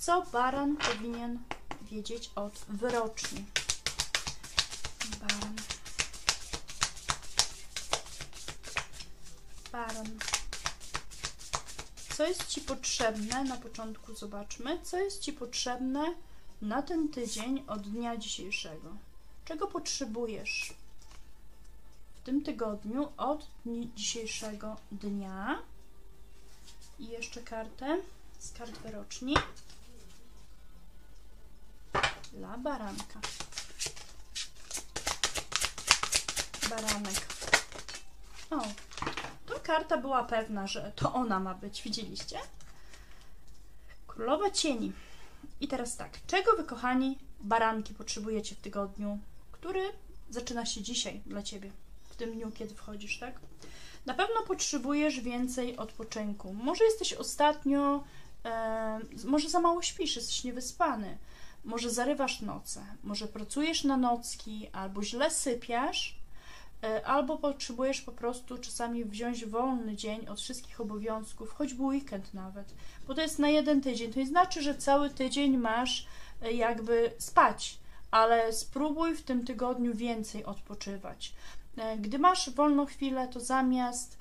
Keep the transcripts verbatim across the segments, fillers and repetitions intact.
Co baran powinien wiedzieć od wyroczni? Baran. Baran. Co jest Ci potrzebne, na początku zobaczmy, co jest Ci potrzebne na ten tydzień od dnia dzisiejszego? Czego potrzebujesz w tym tygodniu od dzisiejszego dnia? I jeszcze kartę z kart wyroczni dla baranka. Baranek. O, to karta była pewna, że to ona ma być, widzieliście? Królowa cieni. I teraz tak, czego wy, kochani baranki, potrzebujecie w tygodniu, który zaczyna się dzisiaj dla ciebie, w tym dniu, kiedy wchodzisz, tak? Na pewno potrzebujesz więcej odpoczynku. Może jesteś ostatnio, e, może za mało śpisz, jesteś niewyspany, może zarywasz noce, może pracujesz na nocki, albo źle sypiasz, e, albo potrzebujesz po prostu czasami wziąć wolny dzień od wszystkich obowiązków, choćby weekend nawet, bo to jest na jeden tydzień. To nie znaczy, że cały tydzień masz e, jakby spać, ale spróbuj w tym tygodniu więcej odpoczywać. Gdy masz wolną chwilę, to zamiast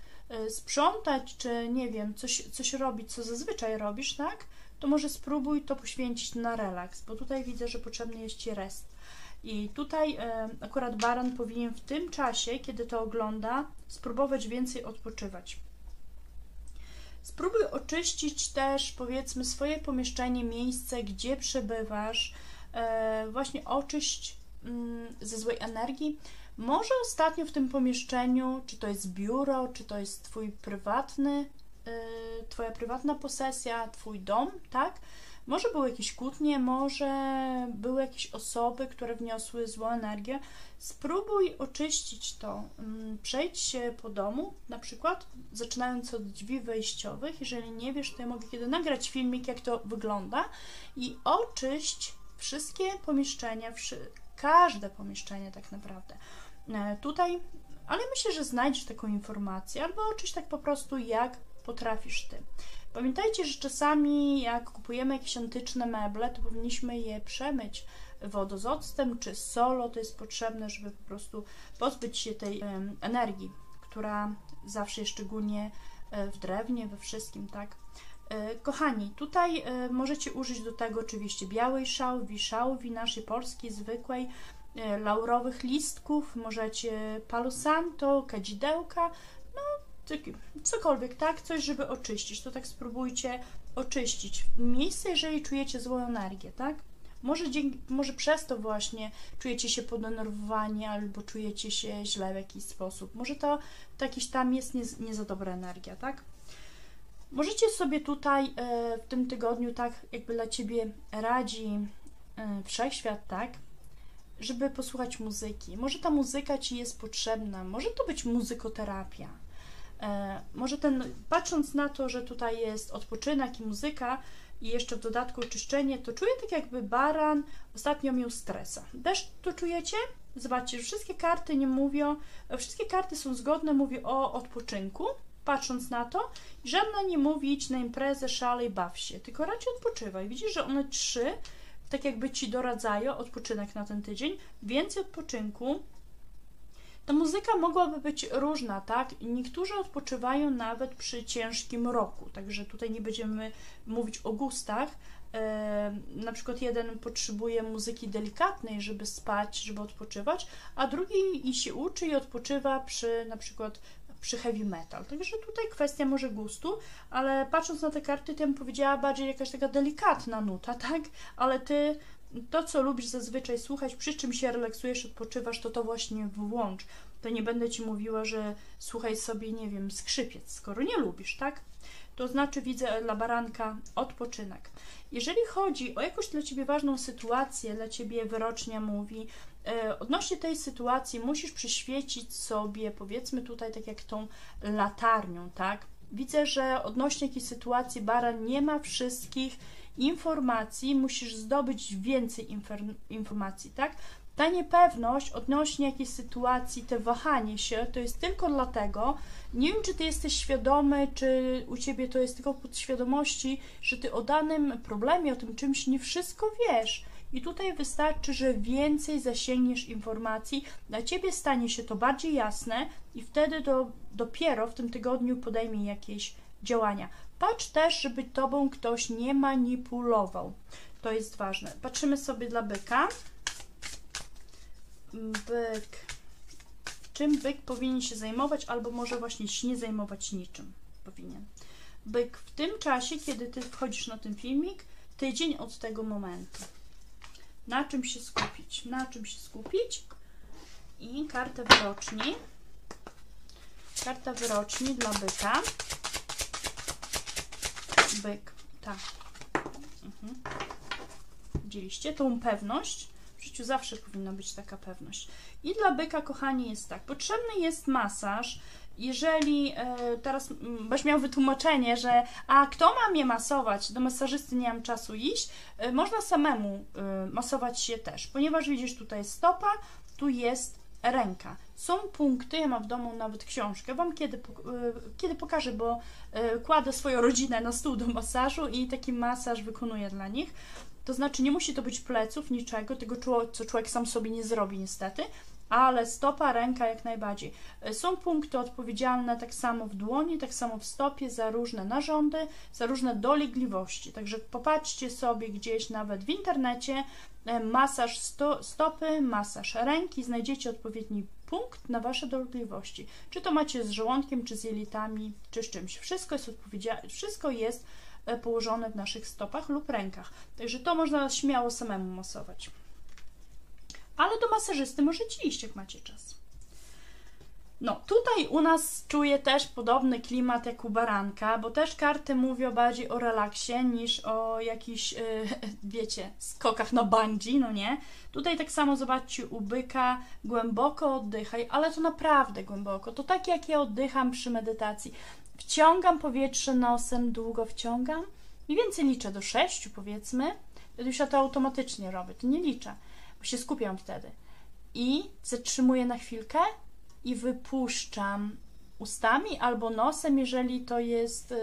sprzątać, czy nie wiem, coś, coś robić, co zazwyczaj robisz, tak? To może spróbuj to poświęcić na relaks, bo tutaj widzę, że potrzebny jest Ci rest. I tutaj akurat baran powinien w tym czasie, kiedy to ogląda, spróbować więcej odpoczywać. Spróbuj oczyścić też, powiedzmy, swoje pomieszczenie, miejsce, gdzie przebywasz. Właśnie oczyść ze złej energii. Może ostatnio w tym pomieszczeniu, czy to jest biuro, czy to jest twój prywatny, yy, twoja prywatna posesja, twój dom, tak? Może były jakieś kłótnie, może były jakieś osoby, które wniosły złą energię. Spróbuj oczyścić to. Przejdź się po domu, na przykład zaczynając od drzwi wejściowych. Jeżeli nie wiesz, to ja mogę kiedy nagrać filmik, jak to wygląda. I oczyść wszystkie pomieszczenia, wszy każde pomieszczenie tak naprawdę. Tutaj, ale myślę, że znajdziesz taką informację, albo oczywiście tak po prostu, jak potrafisz Ty. Pamiętajcie, że czasami jak kupujemy jakieś antyczne meble, to powinniśmy je przemyć wodą z octem czy solą. To jest potrzebne, żeby po prostu pozbyć się tej um, energii, która zawsze jest szczególnie w drewnie, we wszystkim, tak? Kochani, tutaj możecie użyć do tego oczywiście białej szałwi, szałwi naszej polskiej, zwykłej, laurowych listków, możecie palo santo, kadzidełka, no cokolwiek, tak? Coś, żeby oczyścić, to tak spróbujcie oczyścić miejsce, jeżeli czujecie złą energię, tak? Może, dzięki, może przez to właśnie czujecie się podenerwowani, albo czujecie się źle w jakiś sposób, może to, to jakiś tam jest nie, nie za dobra energia, tak? Możecie sobie tutaj e, w tym tygodniu, tak jakby dla Ciebie radzi e, wszechświat, tak, żeby posłuchać muzyki. Może ta muzyka Ci jest potrzebna, może to być muzykoterapia. E, może ten, patrząc na to, że tutaj jest odpoczynek i muzyka i jeszcze w dodatku oczyszczenie, to czuję tak jakby baran ostatnio miał stresa. Też to czujecie? Zobaczcie, że wszystkie karty nie mówią, wszystkie karty są zgodne, mówią o odpoczynku. Patrząc na to, żadna nie mówi: idź na imprezę, szalej, baw się, tylko raczej odpoczywaj. Widzisz, że one trzy, tak jakby Ci doradzają odpoczynek na ten tydzień, więcej odpoczynku. Ta muzyka mogłaby być różna, tak? Niektórzy odpoczywają nawet przy ciężkim roku, także tutaj nie będziemy mówić o gustach. Yy, na przykład jeden potrzebuje muzyki delikatnej, żeby spać, żeby odpoczywać, a drugi i się uczy i odpoczywa przy na przykład przy heavy metal. Także tutaj kwestia może gustu, ale patrząc na te karty, to ja bym powiedziała bardziej jakaś taka delikatna nuta, tak? Ale Ty to, co lubisz zazwyczaj słuchać, przy czym się relaksujesz, odpoczywasz, to to właśnie włącz. To nie będę Ci mówiła, że słuchaj sobie, nie wiem, skrzypiec, skoro nie lubisz, tak? To znaczy widzę dla baranka odpoczynek. Jeżeli chodzi o jakąś dla Ciebie ważną sytuację, dla Ciebie wyrocznia mówi, e, odnośnie tej sytuacji musisz przyświecić sobie, powiedzmy tutaj tak jak tą latarnią, tak? Widzę, że odnośnie jakiejś sytuacji baran nie ma wszystkich informacji, musisz zdobyć więcej infor- informacji, tak? Ta niepewność odnośnie jakiejś sytuacji, te wahanie się, to jest tylko dlatego, nie wiem, czy ty jesteś świadomy, czy u ciebie to jest tylko podświadomości, że ty o danym problemie, o tym czymś nie wszystko wiesz. I tutaj wystarczy, że więcej zasięgniesz informacji, dla ciebie stanie się to bardziej jasne i wtedy do, dopiero w tym tygodniu podejmij jakieś działania. Patrz też, żeby tobą ktoś nie manipulował. To jest ważne. Patrzymy sobie dla byka. Byk. Czym byk powinien się zajmować, albo może właśnie się nie zajmować niczym powinien. Byk, w tym czasie, kiedy ty wchodzisz na ten filmik, tydzień od tego momentu. Na czym się skupić? Na czym się skupić? I kartę wyroczni. Karta wyroczni dla byka. Byk, tak. Mhm. Widzieliście tą pewność? W życiu zawsze powinna być taka pewność. I dla byka, kochani, jest tak. Potrzebny jest masaż. Jeżeli e, teraz byś miał wytłumaczenie, że a kto ma mnie masować, do masażysty nie mam czasu iść, e, można samemu e, masować się też, ponieważ widzisz, tutaj jest stopa, tu jest ręka. Są punkty, ja mam w domu nawet książkę, wam kiedy, e, kiedy pokażę, bo e, kładę swoją rodzinę na stół do masażu i taki masaż wykonuję dla nich. To znaczy nie musi to być pleców, niczego, tego co człowiek sam sobie nie zrobi niestety, ale stopa, ręka jak najbardziej. Są punkty odpowiedzialne tak samo w dłoni, tak samo w stopie za różne narządy, za różne dolegliwości. Także popatrzcie sobie gdzieś nawet w internecie, masaż sto, stopy, masaż ręki, znajdziecie odpowiedni punkt na wasze dolegliwości. Czy to macie z żołądkiem, czy z jelitami, czy z czymś. Wszystko jest odpowiedzialne, wszystko jest położone w naszych stopach lub rękach. Także to można śmiało samemu masować. Ale do masażysty możecie iść, jak macie czas. No, tutaj u nas czuję też podobny klimat jak u baranka, bo też karty mówią bardziej o relaksie niż o jakichś, yy, wiecie, skokach na bungee, no nie? Tutaj tak samo, zobaczcie, u byka głęboko oddychaj, ale to naprawdę głęboko. To tak jak ja oddycham przy medytacji. Wciągam powietrze nosem, długo wciągam. Mniej więcej liczę do sześciu, powiedzmy. Wtedy już ja to automatycznie robię, to nie liczę, bo się skupiam wtedy. I zatrzymuję na chwilkę i wypuszczam ustami albo nosem, jeżeli to jest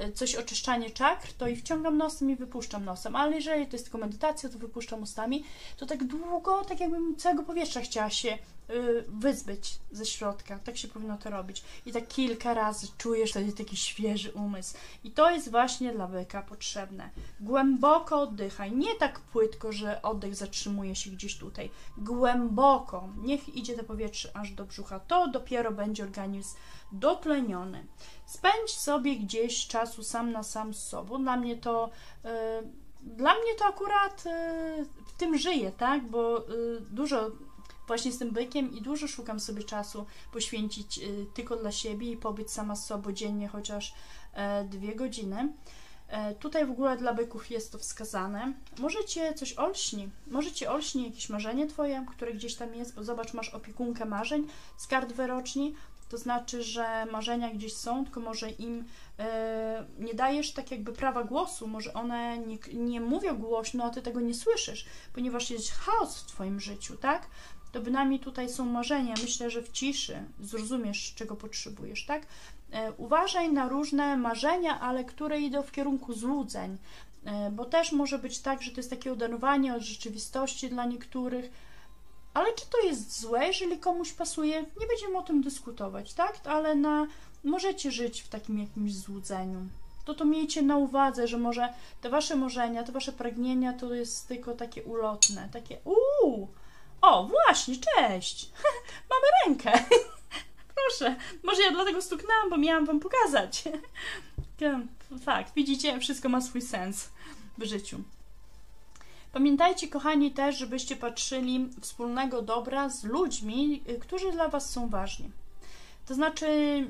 yy, coś oczyszczanie czakr, to i wciągam nosem i wypuszczam nosem, ale jeżeli to jest tylko medytacja, to wypuszczam ustami, to tak długo, tak jakbym całego powietrza chciała się yy, wyzbyć ze środka, tak się powinno to robić i tak kilka razy czujesz wtedy taki świeży umysł i to jest właśnie dla byka potrzebne. Głęboko oddychaj, nie tak płytko, że oddech zatrzymuje się gdzieś tutaj, głęboko, niech idzie to powietrze aż do brzucha, to dopiero będzie organizm dotleniony. Spędź sobie gdzieś czasu sam na sam z sobą. Dla mnie to, yy, dla mnie to akurat yy, w tym żyję, tak? Bo yy, dużo właśnie z tym bykiem i dużo szukam sobie czasu poświęcić yy, tylko dla siebie i pobyć sama z sobą dziennie chociaż yy, dwie godziny. Tutaj w ogóle dla byków jest to wskazane. Może cię coś olśni, może cię olśni jakieś marzenie twoje, które gdzieś tam jest, bo zobacz, masz opiekunkę marzeń z kart wyroczni, to znaczy, że marzenia gdzieś są, tylko może im yy, nie dajesz tak jakby prawa głosu, może one nie, nie mówią głośno, a ty tego nie słyszysz, ponieważ jest chaos w twoim życiu, tak? To bynajmniej tutaj są marzenia, myślę, że w ciszy zrozumiesz, czego potrzebujesz, tak? Uważaj na różne marzenia, ale które idą w kierunku złudzeń, bo też może być tak, że to jest takie oderwanie od rzeczywistości dla niektórych, ale czy to jest złe, jeżeli komuś pasuje? Nie będziemy o tym dyskutować, tak? Ale na, możecie żyć w takim jakimś złudzeniu. To to miejcie na uwadze, że może te wasze marzenia, te wasze pragnienia to jest tylko takie ulotne, takie uuu, o właśnie, cześć, mamy rękę. Proszę, może ja dlatego stuknęłam, bo miałam wam pokazać. Tak, widzicie, wszystko ma swój sens w życiu. Pamiętajcie, kochani, też, żebyście patrzyli wspólnego dobra z ludźmi, którzy dla was są ważni. To znaczy,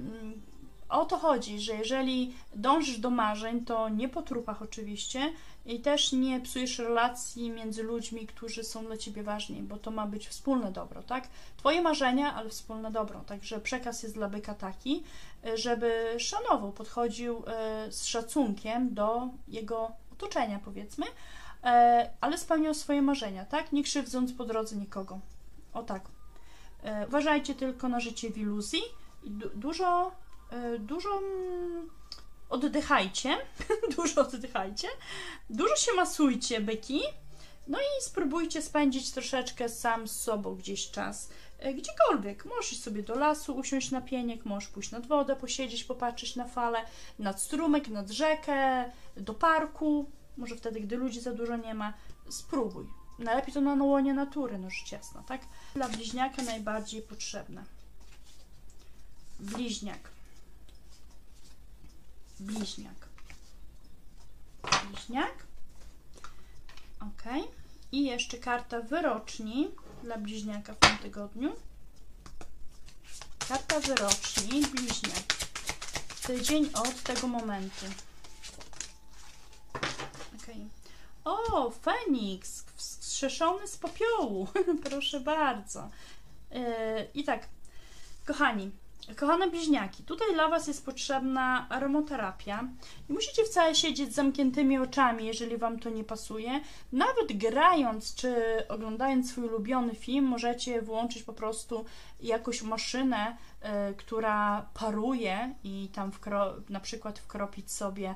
o to chodzi, że jeżeli dążysz do marzeń, to nie po trupach oczywiście i też nie psujesz relacji między ludźmi, którzy są dla ciebie ważni, bo to ma być wspólne dobro, tak? Twoje marzenia, ale wspólne dobro. Także przekaz jest dla byka taki, żeby szanował, podchodził z szacunkiem do jego otoczenia, powiedzmy, ale spełniał swoje marzenia, tak? Nie krzywdząc po drodze nikogo. O tak. Uważajcie tylko na życie w iluzji. Dużo, dużo oddychajcie, dużo oddychajcie, dużo się masujcie, byki, no i spróbujcie spędzić troszeczkę sam z sobą gdzieś czas, gdziekolwiek. Możesz iść sobie do lasu, usiąść na pieniek, możesz pójść nad wodę, posiedzieć, popatrzeć na fale, nad strumyk, nad rzekę, do parku, może wtedy, gdy ludzi za dużo nie ma, spróbuj. Najlepiej to na łonie natury, no rzecz jasna, tak? Dla bliźniaka najbardziej potrzebne. Bliźniak. Bliźniak. Bliźniak. Ok. I jeszcze karta wyroczni dla bliźniaka w tym tygodniu. Karta wyroczni, bliźniak. Tydzień od tego momentu. Ok. O, Feniks! Wskrzeszony z popiołu. Proszę bardzo. Yy, I tak, kochani. Kochane bliźniaki, tutaj dla Was jest potrzebna aromoterapia. Nie musicie wcale siedzieć z zamkniętymi oczami, jeżeli Wam to nie pasuje. Nawet grając czy oglądając swój ulubiony film, możecie włączyć po prostu jakąś maszynę, y, która paruje i tam wkro, na przykład wkropić sobie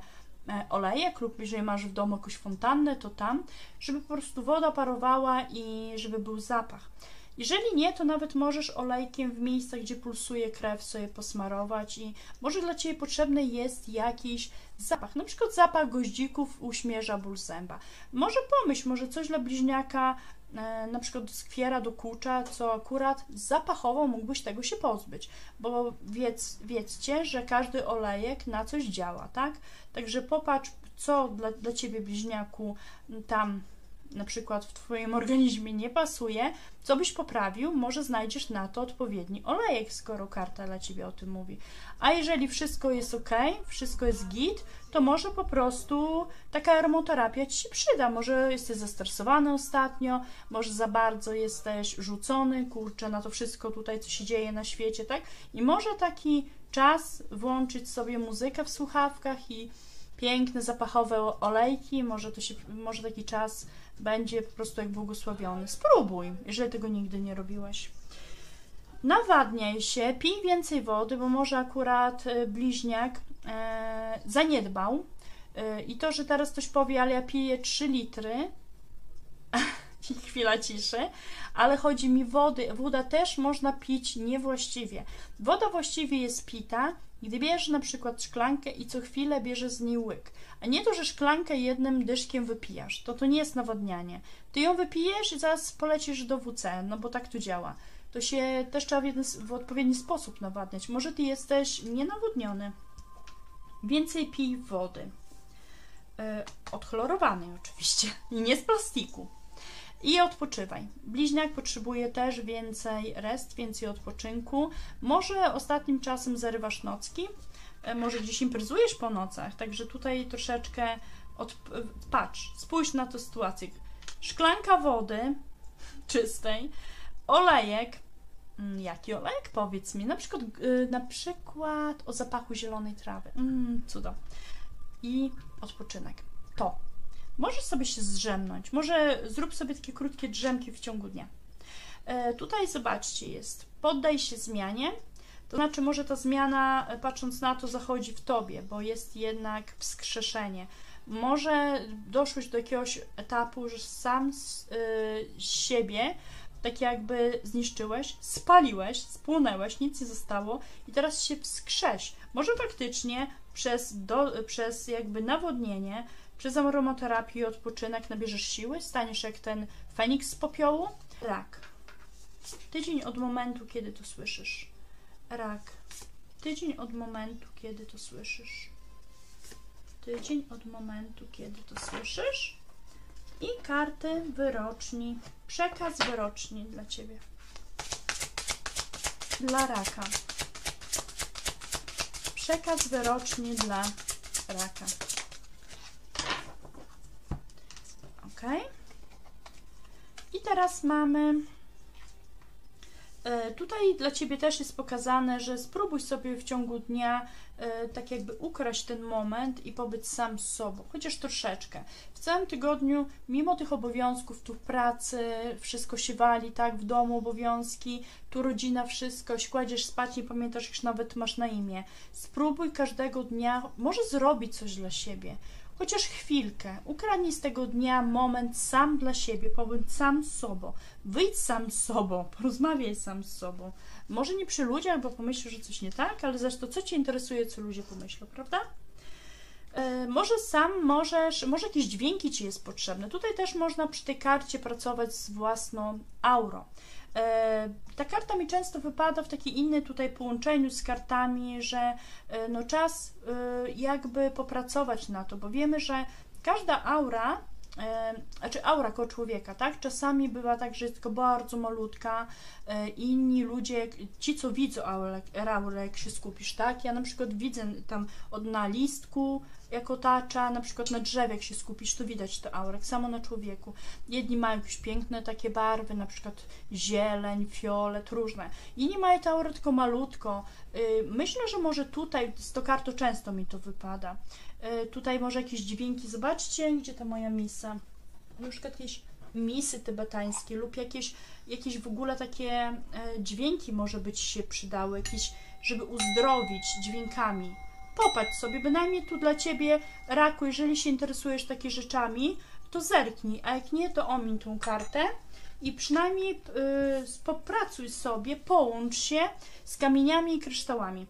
olejek, lub jeżeli masz w domu jakąś fontannę, to tam, żeby po prostu woda parowała i żeby był zapach. Jeżeli nie, to nawet możesz olejkiem w miejscach, gdzie pulsuje krew, sobie posmarować i może dla Ciebie potrzebny jest jakiś zapach, na przykład zapach goździków uśmierza ból zęba. Może pomyśl, może coś dla bliźniaka, e, na przykład do skwiera, do kucza, co akurat zapachowo mógłbyś tego się pozbyć, bo wiedz, wiedzcie, że każdy olejek na coś działa, tak? Także popatrz, co dla, dla Ciebie, bliźniaku, tam na przykład w Twoim organizmie nie pasuje, co byś poprawił, może znajdziesz na to odpowiedni olejek, skoro karta dla Ciebie o tym mówi. A jeżeli wszystko jest ok, wszystko jest git, to może po prostu taka aromoterapia Ci się przyda. Może jesteś zestresowany ostatnio, może za bardzo jesteś rzucony, kurczę, na to wszystko tutaj, co się dzieje na świecie, tak? I może taki czas włączyć sobie muzykę w słuchawkach i piękne, zapachowe olejki, może, to się, może taki czas będzie po prostu jak błogosławiony. Spróbuj, jeżeli tego nigdy nie robiłeś. Nawadniaj się, pij więcej wody, bo może akurat bliźniak e, zaniedbał e, i to, że teraz ktoś powie, ale ja piję trzy litry i chwila ciszy, ale chodzi mi wody. Woda też można pić niewłaściwie. Woda właściwie jest pita, gdy bierzesz na przykład szklankę i co chwilę bierzesz z niej łyk, a nie to, że szklankę jednym dyszkiem wypijasz, to to nie jest nawodnianie. Ty ją wypijesz i zaraz polecisz do W C, no bo tak to działa. To się też trzeba w, jeden, w odpowiedni sposób nawadniać. Może Ty jesteś nienawodniony. Więcej pij wody. Yy, odchlorowanej oczywiście i nie z plastiku. I odpoczywaj. Bliźniak potrzebuje też więcej rest, więcej odpoczynku. Może ostatnim czasem zarywasz nocki, może gdzieś imprezujesz po nocach, także tutaj troszeczkę od... patrz, spójrz na tę sytuację. Szklanka wody czystej, olejek, jaki olejek? Powiedz mi, na przykład, na przykład o zapachu zielonej trawy. Mm, cudo. I odpoczynek. To. Możesz sobie się zdrzemnąć, może zrób sobie takie krótkie drzemki w ciągu dnia. E, tutaj zobaczcie, jest poddaj się zmianie, to znaczy może ta zmiana, patrząc na to, zachodzi w Tobie, bo jest jednak wskrzeszenie. Może doszłeś do jakiegoś etapu, że sam z y, siebie tak jakby zniszczyłeś, spaliłeś, spłonęłeś, nic nie zostało i teraz się wskrześ. Może faktycznie przez, do, przez jakby nawodnienie, przez aromoterapię i odpoczynek nabierzesz siły, staniesz jak ten Feniks z popiołu. Rak. Tydzień od momentu, kiedy to słyszysz. Rak. Tydzień od momentu, kiedy to słyszysz. Tydzień od momentu, kiedy to słyszysz. I karty wyroczni. Przekaz wyroczni dla Ciebie. Dla raka. Przekaz wyroczni dla raka. I teraz mamy Tutaj dla Ciebie też jest pokazane, że spróbuj sobie w ciągu dnia e, tak jakby ukraść ten moment i pobyć sam z sobą, chociaż troszeczkę. W całym tygodniu, mimo tych obowiązków, tu pracy, wszystko się wali, tak, w domu obowiązki, tu rodzina, wszystko, się kładziesz spać, nie pamiętasz, jak nawet masz na imię. Spróbuj każdego dnia, może zrobić coś dla siebie, chociaż chwilkę, ukradnij z tego dnia moment sam dla siebie, pobądź sam z sobą, wyjdź sam z sobą, porozmawiaj sam z sobą. Może nie przy ludziach, bo pomyślisz, że coś nie tak, ale zresztą co Cię interesuje, co ludzie pomyślą, prawda? Yy, może sam możesz, może jakieś dźwięki Ci jest potrzebne. Tutaj też można przy tej karcie pracować z własną aurą. Ta karta mi często wypada w takiej innej tutaj połączeniu z kartami, że no czas jakby popracować na to, bo wiemy, że każda aura, znaczy aura koło człowieka, tak? Czasami bywa tak, że jest tylko bardzo malutka, inni ludzie, ci co widzą aurę, jak się skupisz, tak? Ja na przykład widzę tam od na listku, jak otacza, na przykład na drzewie, jak się skupisz, to widać to aurę, samo na człowieku. Jedni mają jakieś piękne takie barwy, na przykład zieleń, fiolet, różne. Inni mają tę aurę tylko malutko. Myślę, że może tutaj, z tą kartą często mi to wypada. Tutaj może jakieś dźwięki, zobaczcie, gdzie ta moja misa. Na przykład jakieś misy tybetańskie lub jakieś, jakieś w ogóle takie dźwięki może być się przydały, jakieś, żeby uzdrowić dźwiękami. Popatrz sobie, bynajmniej tu dla Ciebie, raku, jeżeli się interesujesz takimi rzeczami, to zerknij, a jak nie, to omiń tą kartę i przynajmniej yy, popracuj sobie, połącz się z kamieniami i kryształami.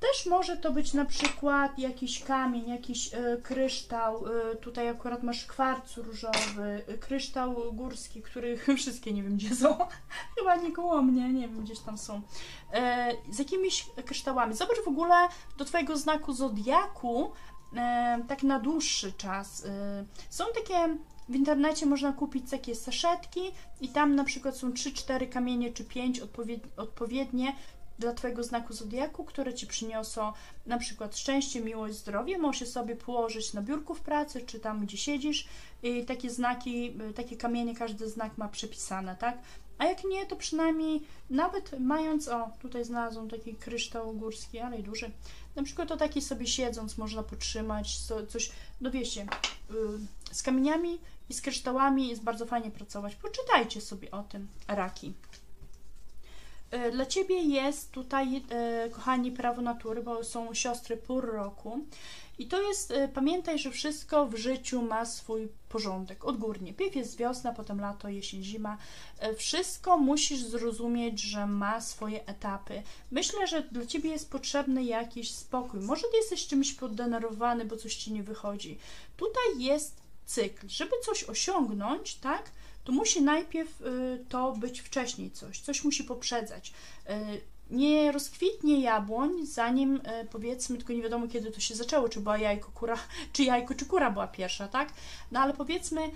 Też może to być na przykład jakiś kamień, jakiś y, kryształ, y, tutaj akurat masz kwarc różowy, y, kryształ górski, których wszystkie nie wiem gdzie są, chyba nie koło mnie, nie wiem, gdzieś tam są, y, z jakimiś kryształami. Zobacz w ogóle do Twojego znaku zodiaku y, tak na dłuższy czas. Y, są takie, w internecie można kupić takie saszetki i tam na przykład są trzy, cztery kamienie czy pięć odpowied, odpowiednie, dla Twojego znaku zodiaku, które Ci przyniosą na przykład szczęście, miłość, zdrowie. Możesz sobie położyć na biurku w pracy, czy tam, gdzie siedzisz. I takie znaki, takie kamienie, każdy znak ma przepisane, tak? A jak nie, to przynajmniej nawet mając, o, tutaj znalazłam taki kryształ górski, ale i duży. Na przykład to taki sobie siedząc można potrzymać, co, coś, no wiecie, yy, z kamieniami i z kryształami jest bardzo fajnie pracować. Poczytajcie sobie o tym, raki. Dla Ciebie jest tutaj, kochani, prawo natury, bo są siostry pór roku i to jest, pamiętaj, że wszystko w życiu ma swój porządek, odgórnie. Pierw jest wiosna, potem lato, jesień, zima. Wszystko musisz zrozumieć, że ma swoje etapy. Myślę, że dla Ciebie jest potrzebny jakiś spokój. Może Ty jesteś czymś poddenerwowany, bo coś Ci nie wychodzi. Tutaj jest cykl. Żeby coś osiągnąć, tak? To musi najpierw y, to być wcześniej coś, coś musi poprzedzać. Y, nie rozkwitnie jabłoń, zanim y, powiedzmy, tylko nie wiadomo kiedy to się zaczęło, czy była jajko, kura, czy jajko, czy kura była pierwsza, tak? No ale powiedzmy, y,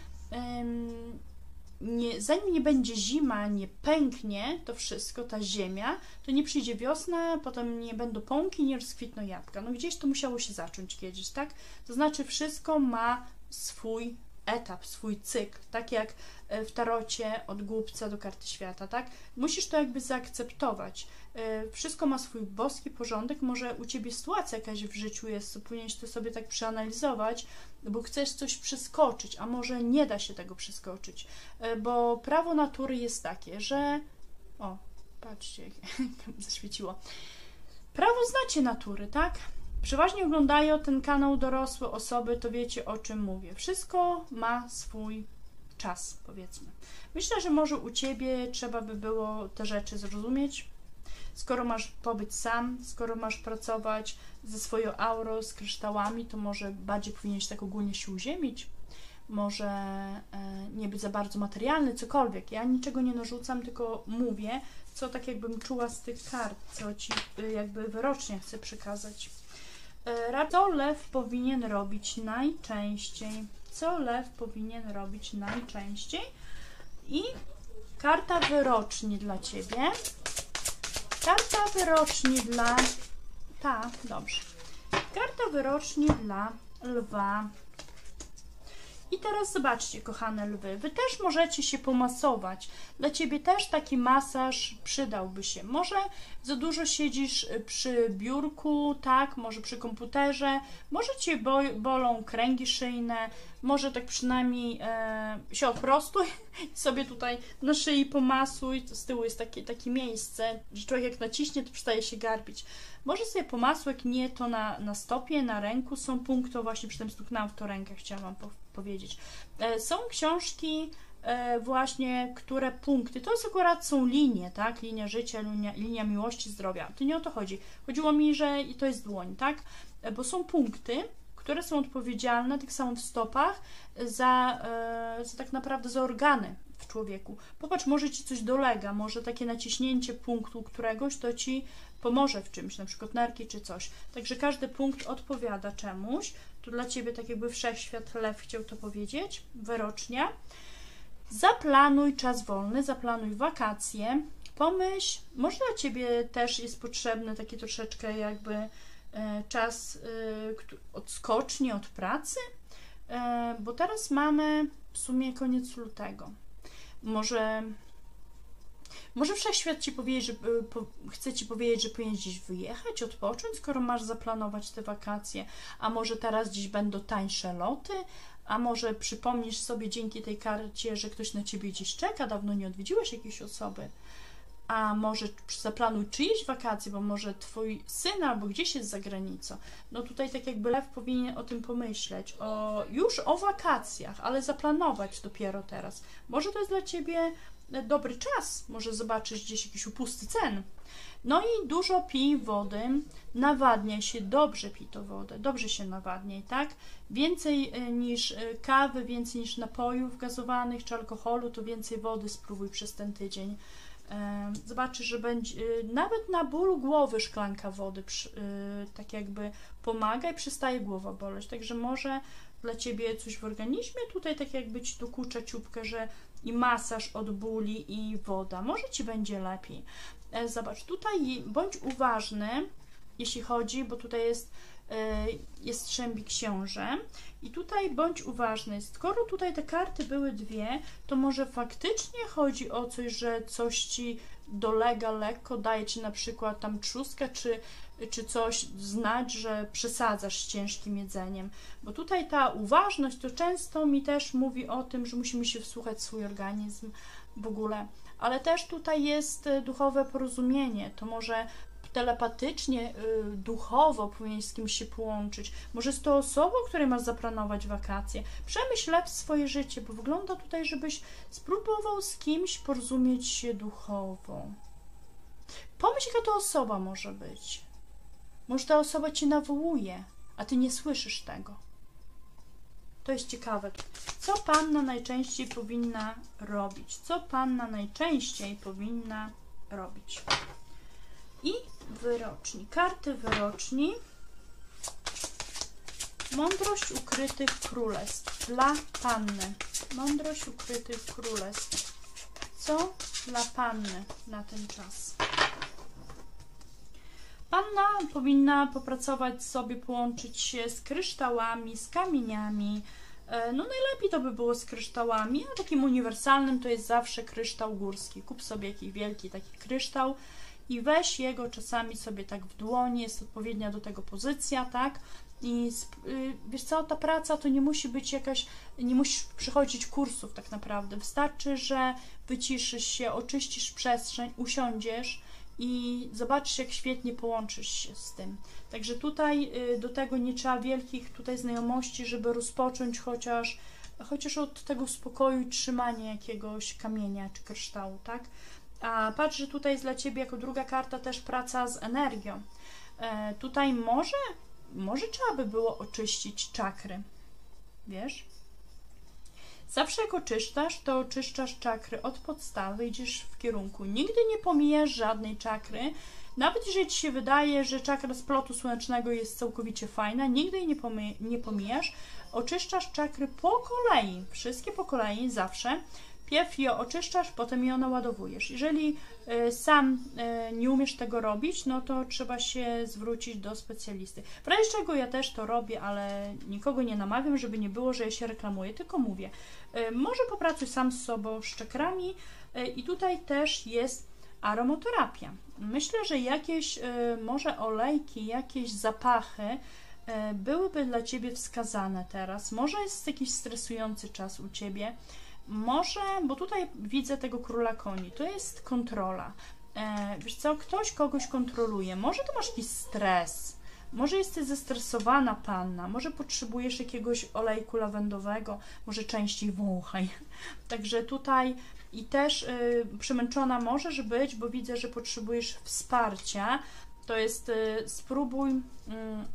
nie, zanim nie będzie zima, nie pęknie to wszystko, ta ziemia, to nie przyjdzie wiosna, potem nie będą pąki, nie rozkwitną jabłka. No gdzieś to musiało się zacząć kiedyś, tak? To znaczy wszystko ma swój etap, swój cykl, tak jak w tarocie od głupca do karty świata, tak? Musisz to jakby zaakceptować. Wszystko ma swój boski porządek, może u Ciebie sytuacja jakaś w życiu jest, powinieneś to sobie tak przeanalizować, bo chcesz coś przeskoczyć, a może nie da się tego przeskoczyć, bo prawo natury jest takie, że... O, patrzcie, jak zaświeciło. Prawo znacie natury, tak? Przeważnie oglądają ten kanał dorosłe osoby, to wiecie, o czym mówię. Wszystko ma swój czas, powiedzmy. Myślę, że może u Ciebie trzeba by było te rzeczy zrozumieć. Skoro masz pobyć sam, skoro masz pracować ze swoją aurą, z kryształami, to może bardziej powinieneś tak ogólnie się uziemić. Może nie być za bardzo materialny, cokolwiek. Ja niczego nie narzucam, tylko mówię, co tak jakbym czuła z tych kart, co Ci jakby wyrocznie chcę przekazać. Co lew powinien robić najczęściej? Co lew powinien robić najczęściej? I karta wyroczni dla Ciebie. Karta wyroczni dla... Ta, dobrze. Karta wyroczni dla lwa. I teraz zobaczcie, kochane lwy, wy też możecie się pomasować. Dla ciebie też taki masaż przydałby się. Może za dużo siedzisz przy biurku, tak, może przy komputerze, może cię bo bolą kręgi szyjne, może tak przynajmniej e, się oprostuj i sobie tutaj na szyi pomasuj. Z tyłu jest takie, takie miejsce, że człowiek jak naciśnie, to przestaje się garbić. Może sobie pomasuj, jak nie, to na, na stopie, na ręku są punkty, właśnie przy tym stuknęłam w to rękę, chciałam wam powiedzieć. powiedzieć. Są książki właśnie, które punkty, to jest akurat są linie, tak? Linia życia, linia, linia miłości, zdrowia. To nie o to chodzi. Chodziło mi, że to jest dłoń, tak? Bo są punkty, które są odpowiedzialne, tak samo w stopach, za, za tak naprawdę za organy w człowieku. Popatrz, może ci coś dolega, może takie naciśnięcie punktu któregoś, to ci pomoże w czymś, na przykład nerki czy coś. Także każdy punkt odpowiada czemuś. To dla ciebie tak jakby wszechświat lew chciał to powiedzieć, wyrocznie. Zaplanuj czas wolny, zaplanuj wakacje, pomyśl, może dla ciebie też jest potrzebny taki troszeczkę jakby e, czas e, odskocznie od pracy, e, bo teraz mamy w sumie koniec lutego. Może... Może wszechświat ci powie, że, po, chce ci powiedzieć, że powinieneś gdzieś wyjechać, odpocząć, skoro masz zaplanować te wakacje, a może teraz gdzieś będą tańsze loty, a może przypomnisz sobie dzięki tej karcie, że ktoś na ciebie gdzieś czeka, dawno nie odwiedziłeś jakiejś osoby, a może zaplanuj czyjeś wakacje, bo może twój syn albo gdzieś jest za granicą. No tutaj tak jakby lew powinien o tym pomyśleć, o, już o wakacjach, ale zaplanować dopiero teraz. Może to jest dla ciebie dobry czas, może zobaczysz gdzieś jakieś upusty cen. No i dużo pij wody, nawadniaj się, dobrze pij tą wodę, dobrze się nawadniaj, tak? Więcej niż kawy, więcej niż napojów gazowanych czy alkoholu, to więcej wody spróbuj przez ten tydzień. Zobaczysz, że będzie, nawet na ból głowy szklanka wody tak jakby pomaga i przestaje głowa boleć, także może dla ciebie coś w organizmie tutaj tak jakby ci dokucza ciupkę, że i masaż od bóli i woda, może ci będzie lepiej. Zobacz, tutaj bądź uważny, jeśli chodzi, bo tutaj jest, jest Strzębik Książę i tutaj bądź uważny, skoro tutaj te karty były dwie, to może faktycznie chodzi o coś, że coś ci dolega lekko, daje ci na przykład tam trzustkę, czy, czy coś znać, że przesadzasz z ciężkim jedzeniem, bo tutaj ta uważność to często mi też mówi o tym, że musimy się wsłuchać w swój organizm w ogóle, ale też tutaj jest duchowe porozumienie, to może telepatycznie, duchowo powinien z kimś się połączyć. Może z tą osobą, której masz zaplanować wakacje. Przemyśl lepiej swoje życie, bo wygląda tutaj, żebyś spróbował z kimś porozumieć się duchowo. Pomyśl, jaka to osoba może być. Może ta osoba cię nawołuje, a ty nie słyszysz tego. To jest ciekawe. Co panna najczęściej powinna robić? Co panna najczęściej powinna robić? I wyroczni, karty wyroczni, mądrość ukrytych królestw dla panny, mądrość ukrytych królestw, co dla panny na ten czas? Panna powinna popracować sobie, połączyć się z kryształami, z kamieniami. No najlepiej to by było z kryształami, a takim uniwersalnym to jest zawsze kryształ górski. Kup sobie jakiś wielki taki kryształ i weź jego czasami sobie tak w dłoni, jest odpowiednia do tego pozycja, tak? I wiesz co, ta praca to nie musi być jakaś, nie musisz przychodzić kursów tak naprawdę, wystarczy, że wyciszysz się, oczyścisz przestrzeń, usiądziesz i zobaczysz, jak świetnie połączysz się z tym. Także tutaj do tego nie trzeba wielkich tutaj znajomości, żeby rozpocząć chociaż, chociaż od tego spokoju i trzymania jakiegoś kamienia czy kryształu, tak? A patrz, że tutaj jest dla ciebie jako druga karta też praca z energią. E, tutaj może, może trzeba by było oczyścić czakry, wiesz? Zawsze jak oczyszczasz, to oczyszczasz czakry od podstawy, idziesz w kierunku. Nigdy nie pomijasz żadnej czakry, nawet jeżeli ci się wydaje, że czakra splotu słonecznego jest całkowicie fajna, nigdy jej nie, pomij nie pomijasz. Oczyszczasz czakry po kolei, wszystkie po kolei, zawsze. Pierw je oczyszczasz, potem je naładowujesz. Jeżeli sam nie umiesz tego robić, no to trzeba się zwrócić do specjalisty. W razie czego ja też to robię, ale nikogo nie namawiam, żeby nie było, że ja się reklamuję, tylko mówię. Może popracuj sam z sobą z czakrami i tutaj też jest aromoterapia. Myślę, że jakieś może olejki, jakieś zapachy byłyby dla Ciebie wskazane teraz. Może jest jakiś stresujący czas u Ciebie. Może, bo tutaj widzę tego króla koni, to jest kontrola. E, wiesz co, ktoś kogoś kontroluje, może to masz jakiś stres, może jesteś zestresowana panna, może potrzebujesz jakiegoś olejku lawendowego, może częściej wąchaj. Także tutaj i też y, przemęczona możesz być, bo widzę, że potrzebujesz wsparcia. To jest y, spróbuj, y,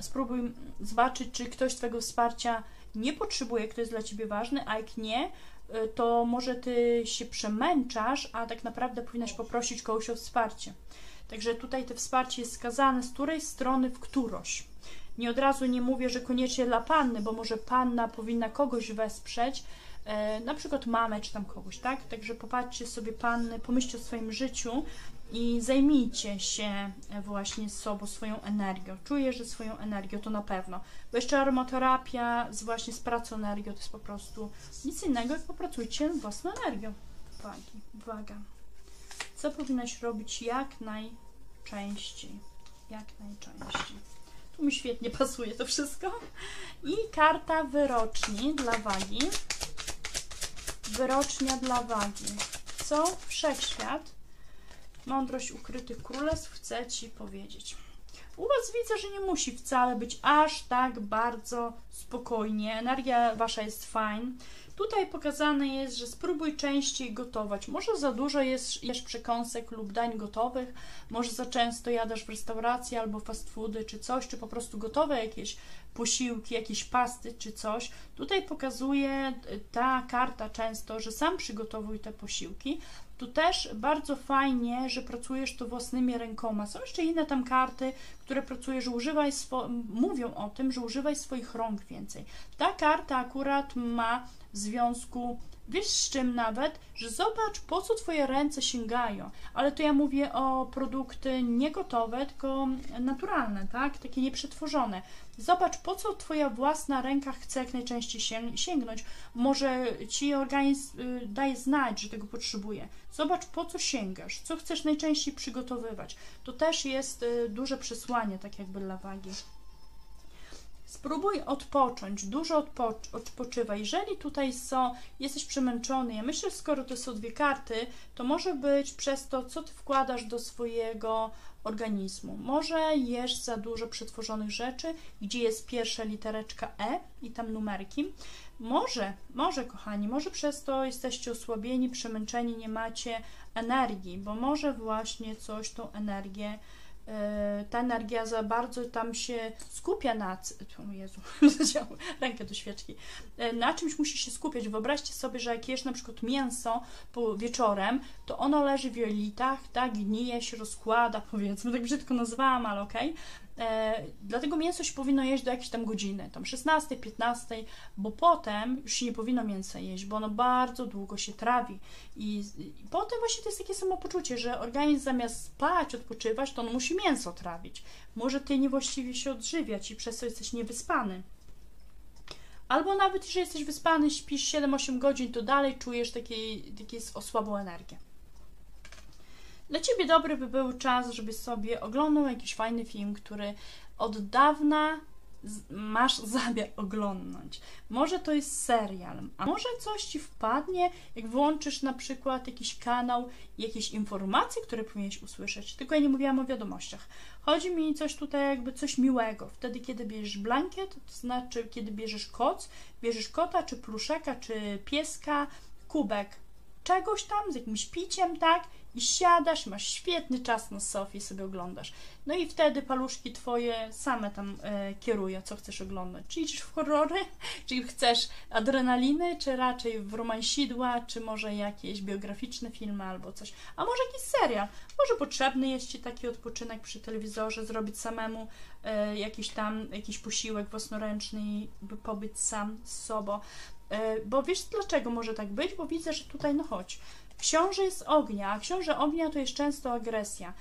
spróbuj zobaczyć, czy ktoś Twojego wsparcia nie potrzebuje, kto jest dla Ciebie ważny, a jak nie, to może Ty się przemęczasz, a tak naprawdę powinnaś poprosić kogoś o wsparcie. Także tutaj to wsparcie jest skazane z której strony w którąś. Nie od razu nie mówię, że koniecznie dla panny, bo może panna powinna kogoś wesprzeć, e, na przykład mamę czy tam kogoś, tak? Także popatrzcie sobie panny, pomyślcie o swoim życiu i zajmijcie się właśnie sobą, swoją energią. Czuję, że swoją energią to na pewno. Bo jeszcze aromaterapia z właśnie z pracą energią to jest po prostu nic innego, jak popracujcie własną energią. Uwagi, uwaga. Co powinnaś robić jak najczęściej? Jak najczęściej. Tu mi świetnie pasuje to wszystko. I karta wyroczni dla wagi. Wyrocznia dla wagi. Co Wszechświat, mądrość ukrytych królestw chcę Ci powiedzieć. U Was widzę, że nie musi wcale być aż tak bardzo spokojnie. Energia Wasza jest fajna. Tutaj pokazane jest, że spróbuj częściej gotować. Może za dużo jest, jesz przekąsek lub dań gotowych, może za często jadasz w restauracji albo fast foody czy coś, czy po prostu gotowe jakieś posiłki, jakieś pasty czy coś. Tutaj pokazuje ta karta często, że sam przygotowuj te posiłki. Tu też bardzo fajnie, że pracujesz to własnymi rękoma. Są jeszcze inne tam karty, które pracujesz, że używaj mówią o tym, że używaj swoich rąk więcej. Ta karta akurat ma w związku, wiesz z czym nawet, że zobacz, po co Twoje ręce sięgają. Ale to ja mówię o produkty nie gotowe, tylko naturalne, tak? Takie nieprzetworzone. Zobacz, po co Twoja własna ręka chce jak najczęściej sięgnąć. Może Ci organizm daje znać, że tego potrzebuje. Zobacz, po co sięgasz, co chcesz najczęściej przygotowywać. To też jest duże przesłanie, tak jakby dla wagi. Spróbuj odpocząć, dużo odpo odpoczywaj. Jeżeli tutaj są, jesteś przemęczony, ja myślę, że skoro to są dwie karty, to może być przez to, co Ty wkładasz do swojego organizmu. Może jesz za dużo przetworzonych rzeczy, gdzie jest pierwsza litereczka E i tam numerki. Może, może kochani, może przez to jesteście osłabieni, przemęczeni, nie macie energii, bo może właśnie coś tą energię ta energia za bardzo tam się skupia na... O Jezu, rękę do świeczki. Na czymś musi się skupiać. Wyobraźcie sobie, że jak jesz na przykład mięso po wieczorem, to ono leży w jelitach, tak, gnije się, rozkłada, powiedzmy, tak brzydko nazwałam, ale okej. Dlatego mięso się powinno jeść do jakiejś tam godziny, tam szesnastej, piętnastej, bo potem już się nie powinno mięsa jeść, bo ono bardzo długo się trawi. I, i potem właśnie to jest takie samopoczucie, że organizm zamiast spać, odpoczywać, to on musi mięso trawić. Może Ty niewłaściwie się odżywiać i przez to jesteś niewyspany. Albo nawet jeżeli jesteś wyspany, śpisz siedem-osiem godzin, to dalej czujesz taką osłabą energię. Dla Ciebie dobry by był czas, żeby sobie oglądał jakiś fajny film, który od dawna masz zamiar oglądnąć. Może to jest serial, a może coś Ci wpadnie, jak włączysz na przykład jakiś kanał, jakieś informacje, które powinieneś usłyszeć. Tylko ja nie mówiłam o wiadomościach. Chodzi mi coś tutaj jakby coś miłego. Wtedy, kiedy bierzesz blankiet, to znaczy kiedy bierzesz koc, bierzesz kota, czy pluszaka, czy pieska, kubek czegoś tam z jakimś piciem, tak? I siadasz, masz świetny czas na sofie i sobie oglądasz. No i wtedy paluszki Twoje same tam e, kierują, co chcesz oglądać. Czy idziesz w horrory, czy chcesz adrenaliny, czy raczej w romansidła, czy może jakieś biograficzne filmy albo coś. A może jakiś serial. Może potrzebny jest Ci taki odpoczynek przy telewizorze, zrobić samemu e, jakiś tam, jakiś posiłek własnoręczny i pobyć sam z sobą. Bo wiesz dlaczego może tak być? Bo widzę, że tutaj, no chodź, książę jest ognia, a książę ognia to jest często agresja.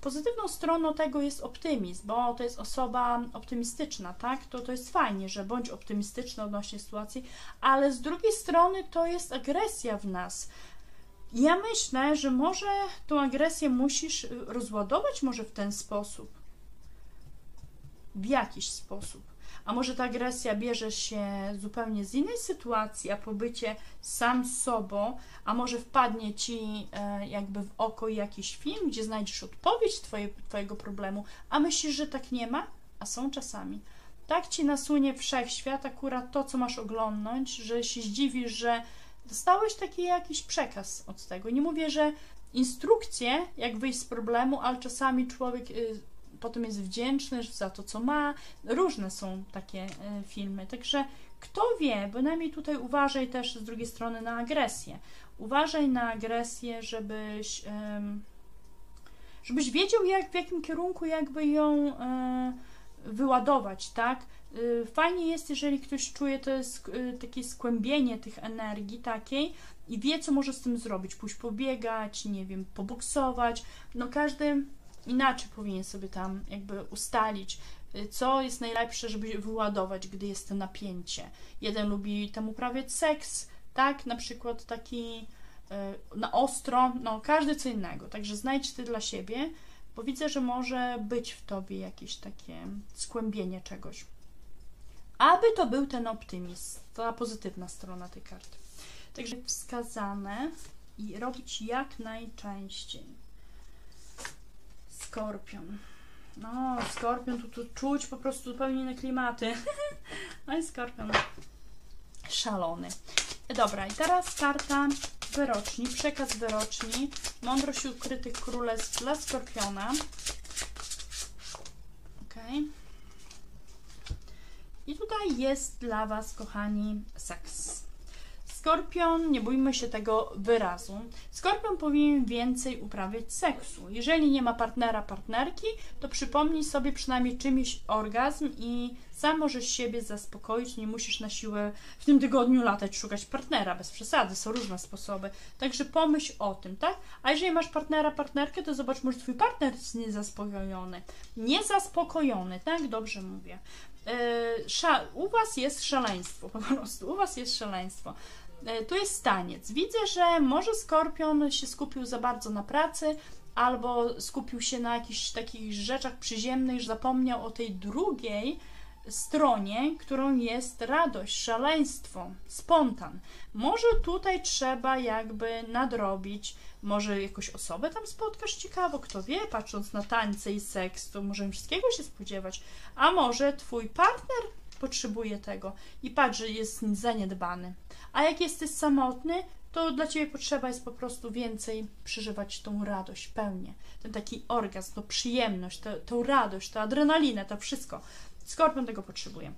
Pozytywną stroną tego jest optymizm, bo to jest osoba optymistyczna, tak? To, to jest fajnie, że bądź optymistyczna odnośnie sytuacji, ale z drugiej strony to jest agresja w nas. Ja myślę, że może tą agresję musisz rozładować może w ten sposób, w jakiś sposób. A może ta agresja bierze się zupełnie z innej sytuacji, a pobycie sam z sobą, a może wpadnie Ci e, jakby w oko jakiś film, gdzie znajdziesz odpowiedź twoje, Twojego problemu, a myślisz, że tak nie ma? A są czasami. Tak Ci nasunie wszechświat akurat to, co masz oglądnąć, że się zdziwisz, że dostałeś taki jakiś przekaz od tego. Nie mówię, że instrukcje, jak wyjść z problemu, ale czasami człowiek... Y, potem jest wdzięczny za to, co ma. Różne są takie y, filmy. Także kto wie, bynajmniej tutaj uważaj też z drugiej strony na agresję. Uważaj na agresję, żebyś, y, żebyś wiedział, jak, w jakim kierunku jakby ją y, wyładować, tak? Y, fajnie jest, jeżeli ktoś czuje to jest, y, takie skłębienie tych energii takiej i wie, co może z tym zrobić. Pójść pobiegać, nie wiem, poboksować. No każdy... Inaczej powinien sobie tam jakby ustalić, co jest najlepsze, żeby wyładować, gdy jest to napięcie. Jeden lubi tam uprawiać seks, tak? Na przykład taki na ostro, no każdy co innego. Także znajdź Ty dla siebie, bo widzę, że może być w Tobie jakieś takie skłębienie czegoś. Aby to był ten optymizm, ta pozytywna strona tej karty. Także wskazane i robić jak najczęściej. Skorpion. No, Skorpion, tu, tu czuć po prostu zupełnie inne klimaty. No i Skorpion szalony. Dobra, i teraz karta wyroczni, przekaz wyroczni. Mądrość ukrytych królestw dla Skorpiona. Ok. I tutaj jest dla Was, kochani, seks. Skorpion, nie bójmy się tego wyrazu. Skorpion powinien więcej uprawiać seksu. Jeżeli nie ma partnera, partnerki, to przypomnij sobie przynajmniej czymś orgazm i sam możesz siebie zaspokoić. Nie musisz na siłę w tym tygodniu latać, szukać partnera, bez przesady. Są różne sposoby. Także pomyśl o tym, tak? A jeżeli masz partnera, partnerkę, to zobacz, może Twój partner jest niezaspokojony. Niezaspokojony, tak? Dobrze mówię. Yy, u Was jest szaleństwo, po prostu. U Was jest szaleństwo. Tu jest taniec. Widzę, że może Skorpion się skupił za bardzo na pracy albo skupił się na jakichś takich rzeczach przyziemnych, że zapomniał o tej drugiej stronie, którą jest radość, szaleństwo, spontan. Może tutaj trzeba jakby nadrobić, może jakąś osobę tam spotkasz, ciekawo, kto wie, patrząc na tańce i seks, to możemy wszystkiego się spodziewać, a może Twój partner potrzebuje tego i patrz, że jest zaniedbany. A jak jesteś samotny, to dla Ciebie potrzeba jest po prostu więcej przeżywać tą radość pełnię. Ten taki orgazm, tą przyjemność, tę, tę radość, tę adrenalinę, to wszystko. Skorpion tego potrzebuje.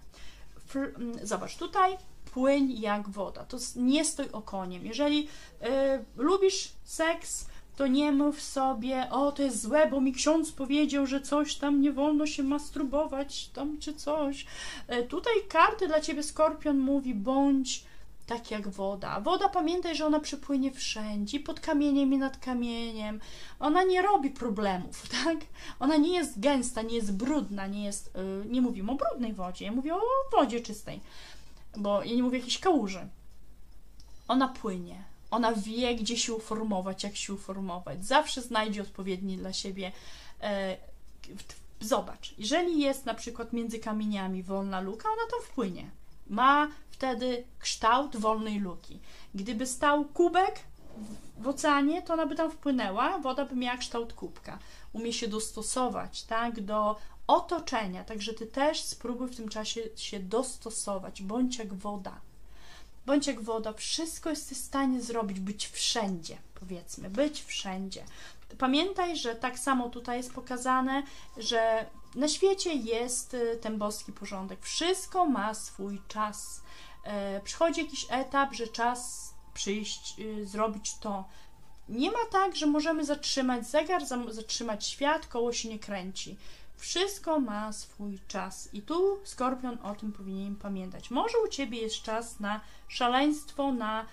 Zobacz, tutaj płyń jak woda. To nie stój okoniem. Jeżeli y, lubisz seks, to nie mów sobie, o to jest złe, bo mi ksiądz powiedział, że coś tam nie wolno się masturbować, tam czy coś. Y, tutaj karty dla Ciebie, Skorpion, mówi bądź tak jak woda. Woda, pamiętaj, że ona przepłynie wszędzie, pod kamieniem i nad kamieniem. Ona nie robi problemów, tak? Ona nie jest gęsta, nie jest brudna, nie jest... Yy, nie mówimy o brudnej wodzie, ja mówię o wodzie czystej, bo ja nie mówię o jakiejś kałuży. Ona płynie, ona wie, gdzie się uformować, jak się uformować. Zawsze znajdzie odpowiedni dla siebie... Yy, zobacz, jeżeli jest na przykład między kamieniami wolna luka, ona tam wpłynie. Ma wtedy kształt wolnej luki. Gdyby stał kubek w oceanie, to ona by tam wpłynęła, woda by miała kształt kubka. Umie się dostosować, tak, do otoczenia, także Ty też spróbuj w tym czasie się dostosować, bądź jak woda. Bądź jak woda, wszystko jesteś w stanie zrobić, być wszędzie, powiedzmy, być wszędzie. Pamiętaj, że tak samo tutaj jest pokazane, że na świecie jest ten boski porządek. Wszystko ma swój czas. E, przychodzi jakiś etap, że czas przyjść, y, zrobić to. Nie ma tak, że możemy zatrzymać zegar, zatrzymać świat, koło się nie kręci. Wszystko ma swój czas i tu Skorpion o tym powinien pamiętać. Może u Ciebie jest czas na szaleństwo, na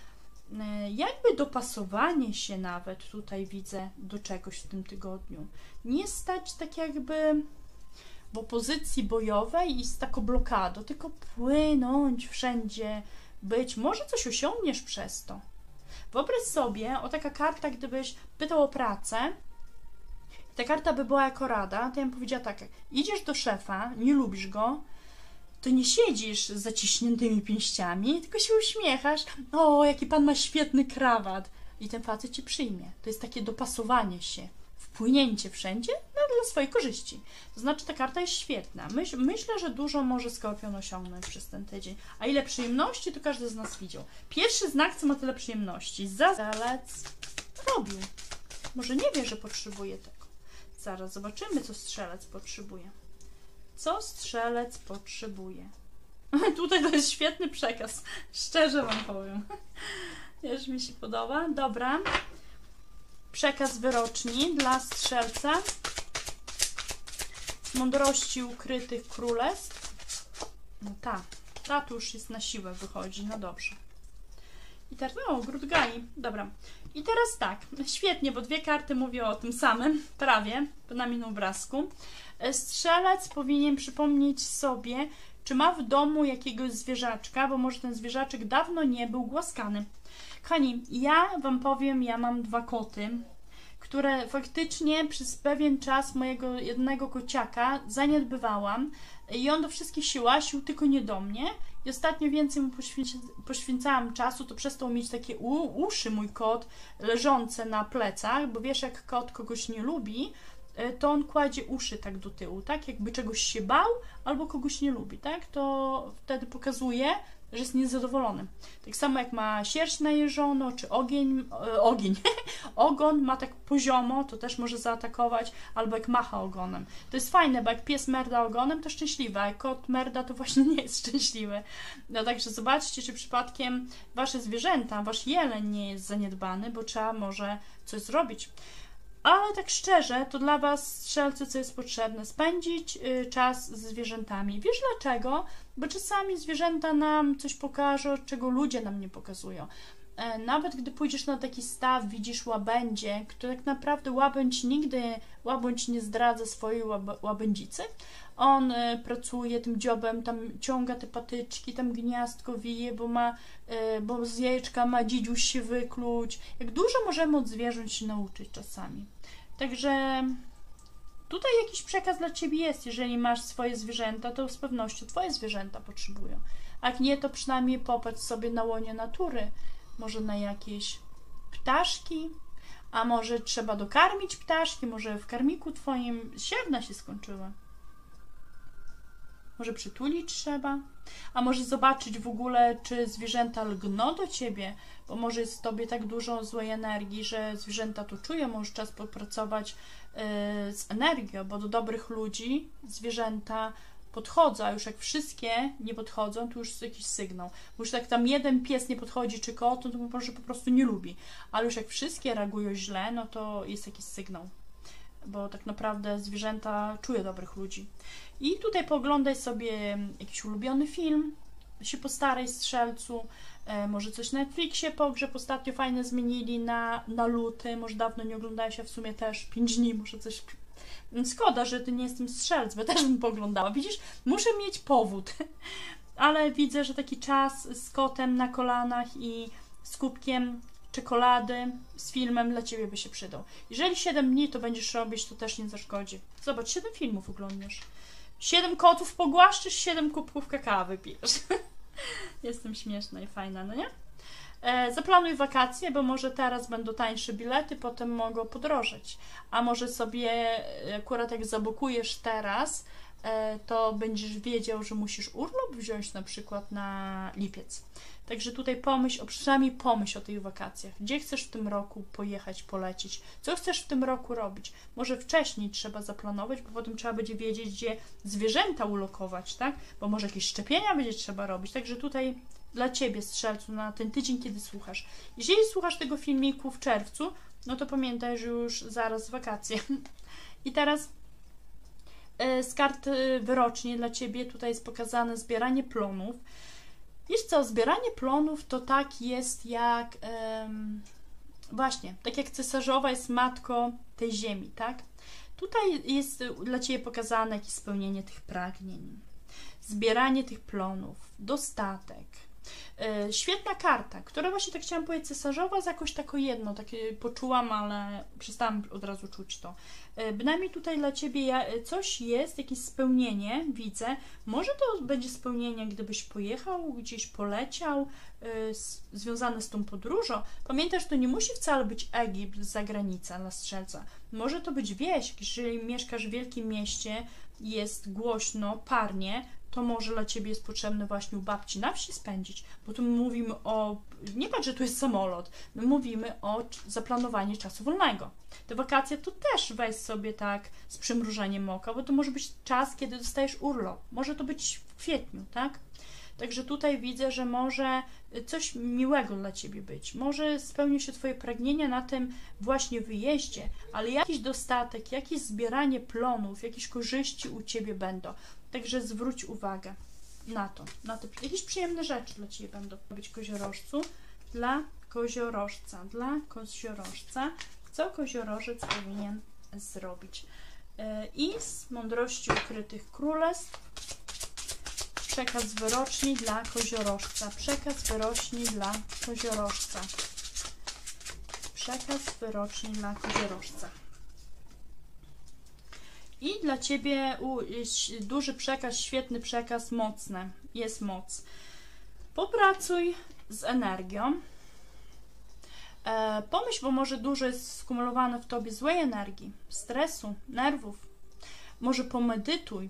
jakby dopasowanie się nawet, tutaj widzę, do czegoś w tym tygodniu. Nie stać tak jakby w opozycji bojowej i z taką blokadą, tylko płynąć wszędzie, być. Może coś osiągniesz przez to. Wyobraź sobie, o taka karta, gdybyś pytał o pracę, ta karta by była jako rada, to ja bym powiedziała tak, idziesz do szefa, nie lubisz go, to nie siedzisz z zaciśniętymi pięściami, tylko się uśmiechasz, o, jaki pan ma świetny krawat i ten facet Cię przyjmie. To jest takie dopasowanie się, wpłynięcie wszędzie no, dla swojej korzyści. To znaczy ta karta jest świetna. Myśl, myślę, że dużo może Skorpion osiągnąć przez ten tydzień. A ile przyjemności, to każdy z nas widział. Pierwszy znak, co ma tyle przyjemności. Zastrzelec robił. Może nie wie, że potrzebuje tego. Zaraz zobaczymy, co strzelec potrzebuje. Co strzelec potrzebuje? Tutaj to jest świetny przekaz. Szczerze Wam powiem. Już mi się podoba. Dobra. Przekaz wyroczni dla strzelca. Mądrości ukrytych królestw. No ta. Ta tu już jest na siłę wychodzi. No dobrze. I teraz, no, Gród Gai. Dobra. I teraz tak, świetnie, bo dwie karty mówią o tym samym, prawie, na innym obrazku. Strzelec powinien przypomnieć sobie, czy ma w domu jakiegoś zwierzaczka, bo może ten zwierzaczek dawno nie był głaskany. Kochani, ja Wam powiem, ja mam dwa koty, które faktycznie przez pewien czas mojego jednego kociaka zaniedbywałam i on do wszystkich się łasił, tylko nie do mnie. I ostatnio więcej mu poświęca, poświęcałam czasu, to przestał mieć takie u, uszy mój kot leżące na plecach, bo wiesz, jak kot kogoś nie lubi, to on kładzie uszy tak do tyłu, tak? Jakby czegoś się bał albo kogoś nie lubi, tak? To wtedy pokazuje, że jest niezadowolony. Tak samo jak ma sierść najeżoną, czy ogień, e, ogień, ogon ma tak poziomo, to też może zaatakować, albo jak macha ogonem. To jest fajne, bo jak pies merda ogonem, to szczęśliwy, a jak kot merda, to właśnie nie jest szczęśliwy. No także zobaczcie, czy przypadkiem wasze zwierzęta, wasz jeleń nie jest zaniedbany, bo trzeba może coś zrobić. Ale tak szczerze, to dla Was, strzelcy, co jest potrzebne? Spędzić czas ze zwierzętami. Wiesz dlaczego? Bo czasami zwierzęta nam coś pokażą, czego ludzie nam nie pokazują. Nawet gdy pójdziesz na taki staw, widzisz łabędzie, który tak naprawdę łabędź nigdy, łabędź nie zdradza swojej łabędzicy. On pracuje tym dziobem, tam ciąga te patyczki, tam gniazdko wije, bo, ma, bo z jajeczka ma dzidziuś się wykluć. Jak dużo możemy od zwierząt się nauczyć czasami. Także tutaj jakiś przekaz dla Ciebie jest. Jeżeli masz swoje zwierzęta, to z pewnością Twoje zwierzęta potrzebują. A jak nie, to przynajmniej popatrz sobie na łonie natury. Może na jakieś ptaszki, a może trzeba dokarmić ptaszki, może w karmiku Twoim ziarna się skończyły. Może przytulić trzeba, a może zobaczyć w ogóle, czy zwierzęta lgną do Ciebie, bo może jest w Tobie tak dużo złej energii, że zwierzęta to czują, może czas popracować yy, z energią, bo do dobrych ludzi zwierzęta podchodzą, a już jak wszystkie nie podchodzą, to już jest jakiś sygnał. Bo już jak tam jeden pies nie podchodzi, czy kot, to może po prostu nie lubi. Ale już jak wszystkie reagują źle, no to jest jakiś sygnał. Bo tak naprawdę zwierzęta czują dobrych ludzi. I tutaj pooglądaj sobie jakiś ulubiony film, się postaraj, strzelcu, e, może coś na Netflixie pogrzeb, ostatnio fajne zmienili na, na luty, może dawno nie oglądałeś, się w sumie też pięć dni, może coś. Szkoda, że ty nie jestem strzelc, bo też bym poglądała. Widzisz, muszę mieć powód. Ale widzę, że taki czas z kotem na kolanach i z kubkiem czekolady z filmem dla ciebie by się przydał. Jeżeli siedem dni to będziesz robić, to też nie zaszkodzi. Zobacz, siedem filmów oglądasz. siedem kotów pogłaszczysz, siedem kubków kakao wypijesz. Jestem śmieszna i fajna, no nie? Zaplanuj wakacje, bo może teraz będą tańsze bilety, potem mogą podrożeć. A może sobie akurat jak zabukujesz teraz, to będziesz wiedział, że musisz urlop wziąć na przykład na lipiec. Także tutaj pomyśl, przynajmniej pomyśl o tych wakacjach. Gdzie chcesz w tym roku pojechać, polecieć? Co chcesz w tym roku robić? Może wcześniej trzeba zaplanować, bo potem trzeba będzie wiedzieć, gdzie zwierzęta ulokować, tak? Bo może jakieś szczepienia będzie trzeba robić. Także tutaj dla Ciebie, strzelcu, na ten tydzień, kiedy słuchasz. Jeżeli słuchasz tego filmiku w czerwcu, no to pamiętaj, że już zaraz wakacje. I teraz z kart wyrocznie dla Ciebie tutaj jest pokazane zbieranie plonów. Wiesz co, zbieranie plonów to tak jest jak, um, właśnie, tak jak cesarzowa jest matką tej ziemi, tak? Tutaj jest dla Ciebie pokazane jakieś spełnienie tych pragnień, zbieranie tych plonów, dostatek. Yy, świetna karta, która właśnie tak chciałam powiedzieć, cesarzowa, za jakoś tako jedno, takie poczułam, ale przestałam od razu czuć to. Yy, bynajmniej tutaj dla Ciebie ja, coś jest, jakieś spełnienie, widzę. Może to będzie spełnienie, gdybyś pojechał, gdzieś poleciał, yy, z, związane z tą podróżą. Pamiętaj, że to nie musi wcale być Egipt, zagranica dla strzelca. Może to być wieś, jeżeli mieszkasz w wielkim mieście, jest głośno, parnie, to może dla Ciebie jest potrzebne właśnie u babci na wsi spędzić, bo tu mówimy o, nie patrz, że tu jest samolot, my mówimy o zaplanowaniu czasu wolnego. Te wakacje to też weź sobie tak z przymrużeniem oka, bo to może być czas, kiedy dostajesz urlop, może to być w kwietniu, tak? Także tutaj widzę, że może coś miłego dla Ciebie być, może spełnią się Twoje pragnienia na tym właśnie wyjeździe, ale jakiś dostatek, jakieś zbieranie plonów, jakieś korzyści u Ciebie będą. Także zwróć uwagę na to, na te jakieś przyjemne rzeczy dla Ciebie będą być koziorożcu, dla koziorożca, dla koziorożca, co koziorożec powinien zrobić. I z mądrości ukrytych królestw przekaz wyroczni dla koziorożca, przekaz wyroczni dla koziorożca, przekaz wyroczni dla koziorożca. I dla Ciebie u, duży przekaz, świetny przekaz, mocny, jest moc. Popracuj z energią. E, pomyśl, bo może dużo jest skumulowane w Tobie złej energii, stresu, nerwów. Może pomedytuj,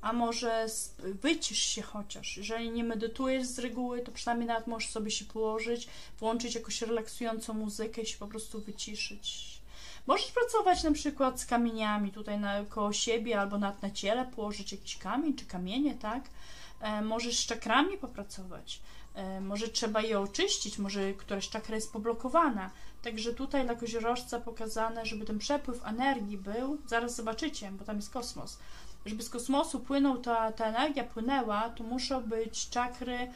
a może wycisz się chociaż. Jeżeli nie medytujesz z reguły, to przynajmniej nawet możesz sobie się położyć, włączyć jakąś relaksującą muzykę i się po prostu wyciszyć. Możesz pracować na przykład z kamieniami tutaj na, koło siebie albo nawet na ciele położyć jakiś kamień czy kamienie, tak? E, możesz z czakrami popracować, e, może trzeba je oczyścić, może któraś czakra jest poblokowana. Także tutaj dla koziorożca pokazane, żeby ten przepływ energii był, zaraz zobaczycie, bo tam jest kosmos, żeby z kosmosu płynął, ta, ta energia płynęła, to muszą być czakry,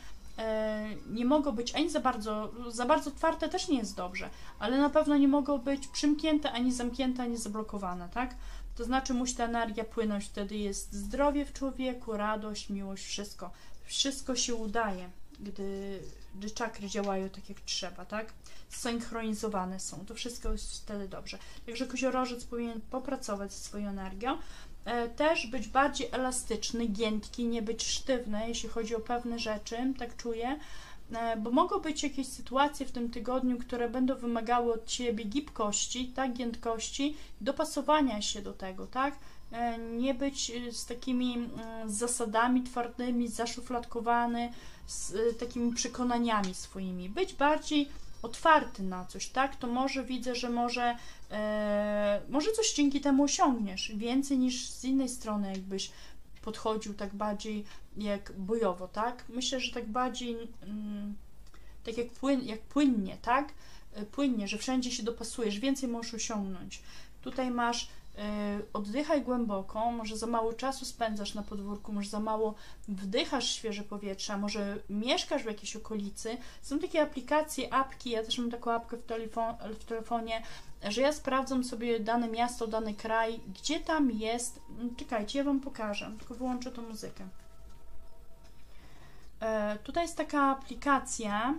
nie mogą być ani za bardzo, za bardzo otwarte też nie jest dobrze, ale na pewno nie mogą być przymknięte, ani zamknięte, ani zablokowane, tak? To znaczy musi ta energia płynąć, wtedy jest zdrowie w człowieku, radość, miłość, wszystko. Wszystko się udaje, gdy, gdy czakry działają tak jak trzeba, tak? Synchronizowane są, to wszystko jest wtedy dobrze. Także koziorożec powinien popracować ze swoją energią, też być bardziej elastyczny, giętki, nie być sztywny, jeśli chodzi o pewne rzeczy, tak czuję, bo mogą być jakieś sytuacje w tym tygodniu, które będą wymagały od Ciebie gibkości, tak, giętkości, dopasowania się do tego, tak, nie być z takimi zasadami twardymi, zaszufladkowany, z takimi przekonaniami swoimi, być bardziej otwarty na coś, tak, to może widzę, że może, e, może coś dzięki temu osiągniesz, więcej niż z innej strony, jakbyś podchodził tak bardziej jak bojowo, tak, myślę, że tak bardziej, mm, tak jak, płyn, jak płynnie, tak, e, płynnie, że wszędzie się dopasujesz, więcej możesz osiągnąć. Tutaj masz e, oddychaj głęboko, może za mało czasu spędzasz na podwórku, może za mało wdychasz świeże powietrza, może mieszkasz w jakiejś okolicy. Są takie aplikacje, apki, ja też mam taką apkę w, telefon, w telefonie, że ja sprawdzam sobie dane miasto, dany kraj, gdzie tam jest. Czekajcie, ja Wam pokażę, tylko wyłączę tą muzykę. E, tutaj jest taka aplikacja,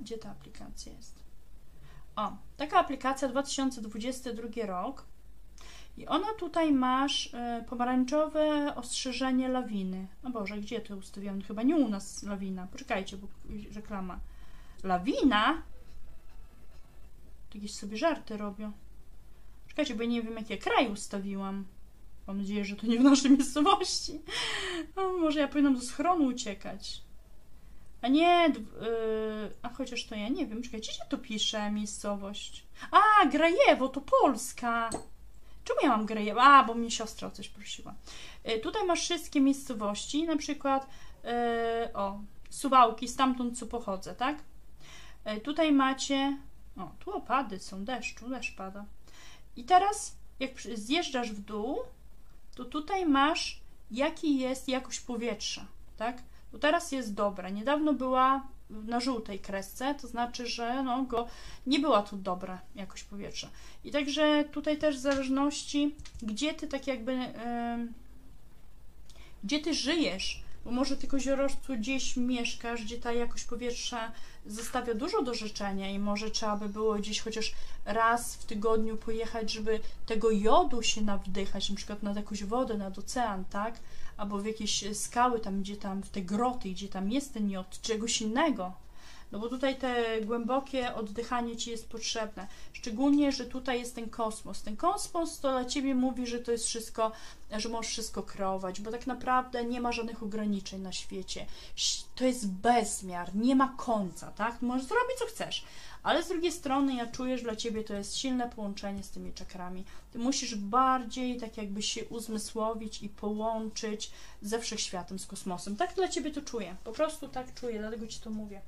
gdzie ta aplikacja jest? O, taka aplikacja, dwa tysiące dwudziesty drugi rok i ona tutaj masz y, pomarańczowe ostrzeżenie lawiny. O Boże, gdzie to ustawiłam? Chyba nie u nas lawina. Poczekajcie, bo reklama. Lawina? To jakieś sobie żarty robią. Czekajcie, bo ja nie wiem, jak ja kraj ustawiłam. Mam nadzieję, że to nie w naszej miejscowości. No, może ja powinnam do schronu uciekać. A nie, yy, a chociaż to ja nie wiem, czekajcie, gdzie to pisze miejscowość? A, Grajewo, to Polska! Czemu ja mam Grajewo? A, bo mnie siostra o coś prosiła. Yy, tutaj masz wszystkie miejscowości, na przykład, yy, o, Suwałki, stamtąd co pochodzę, tak? Yy, tutaj macie, o, tu opady są, deszczu, deszcz pada. I teraz, jak zjeżdżasz w dół, to tutaj masz, jaki jest jakość powietrza, tak? Bo teraz jest dobra. Niedawno była na żółtej kresce, to znaczy, że no go, nie była tu dobra jakość powietrza. I także tutaj też w zależności, gdzie ty tak jakby, yy, gdzie ty żyjesz, bo może ty, koziorożcu, gdzieś mieszkasz, gdzie ta jakość powietrza zostawia dużo do życzenia i może trzeba by było gdzieś chociaż raz w tygodniu pojechać, żeby tego jodu się nawdychać, na przykład nad jakąś wodę, nad ocean, tak? Albo w jakieś skały, tam gdzie tam, w te groty, gdzie tam jest ten jod, czegoś innego. No bo tutaj te głębokie oddychanie ci jest potrzebne. Szczególnie, że tutaj jest ten kosmos. Ten kosmos to dla ciebie mówi, że to jest wszystko, że możesz wszystko kreować, bo tak naprawdę nie ma żadnych ograniczeń na świecie. To jest bezmiar, nie ma końca, tak? Możesz zrobić, co chcesz. Ale z drugiej strony ja czuję, że dla ciebie to jest silne połączenie z tymi czakrami. Ty musisz bardziej tak jakby się uzmysłowić i połączyć ze wszechświatem, z kosmosem. Tak dla ciebie to czuję. Po prostu tak czuję, dlatego ci to mówię.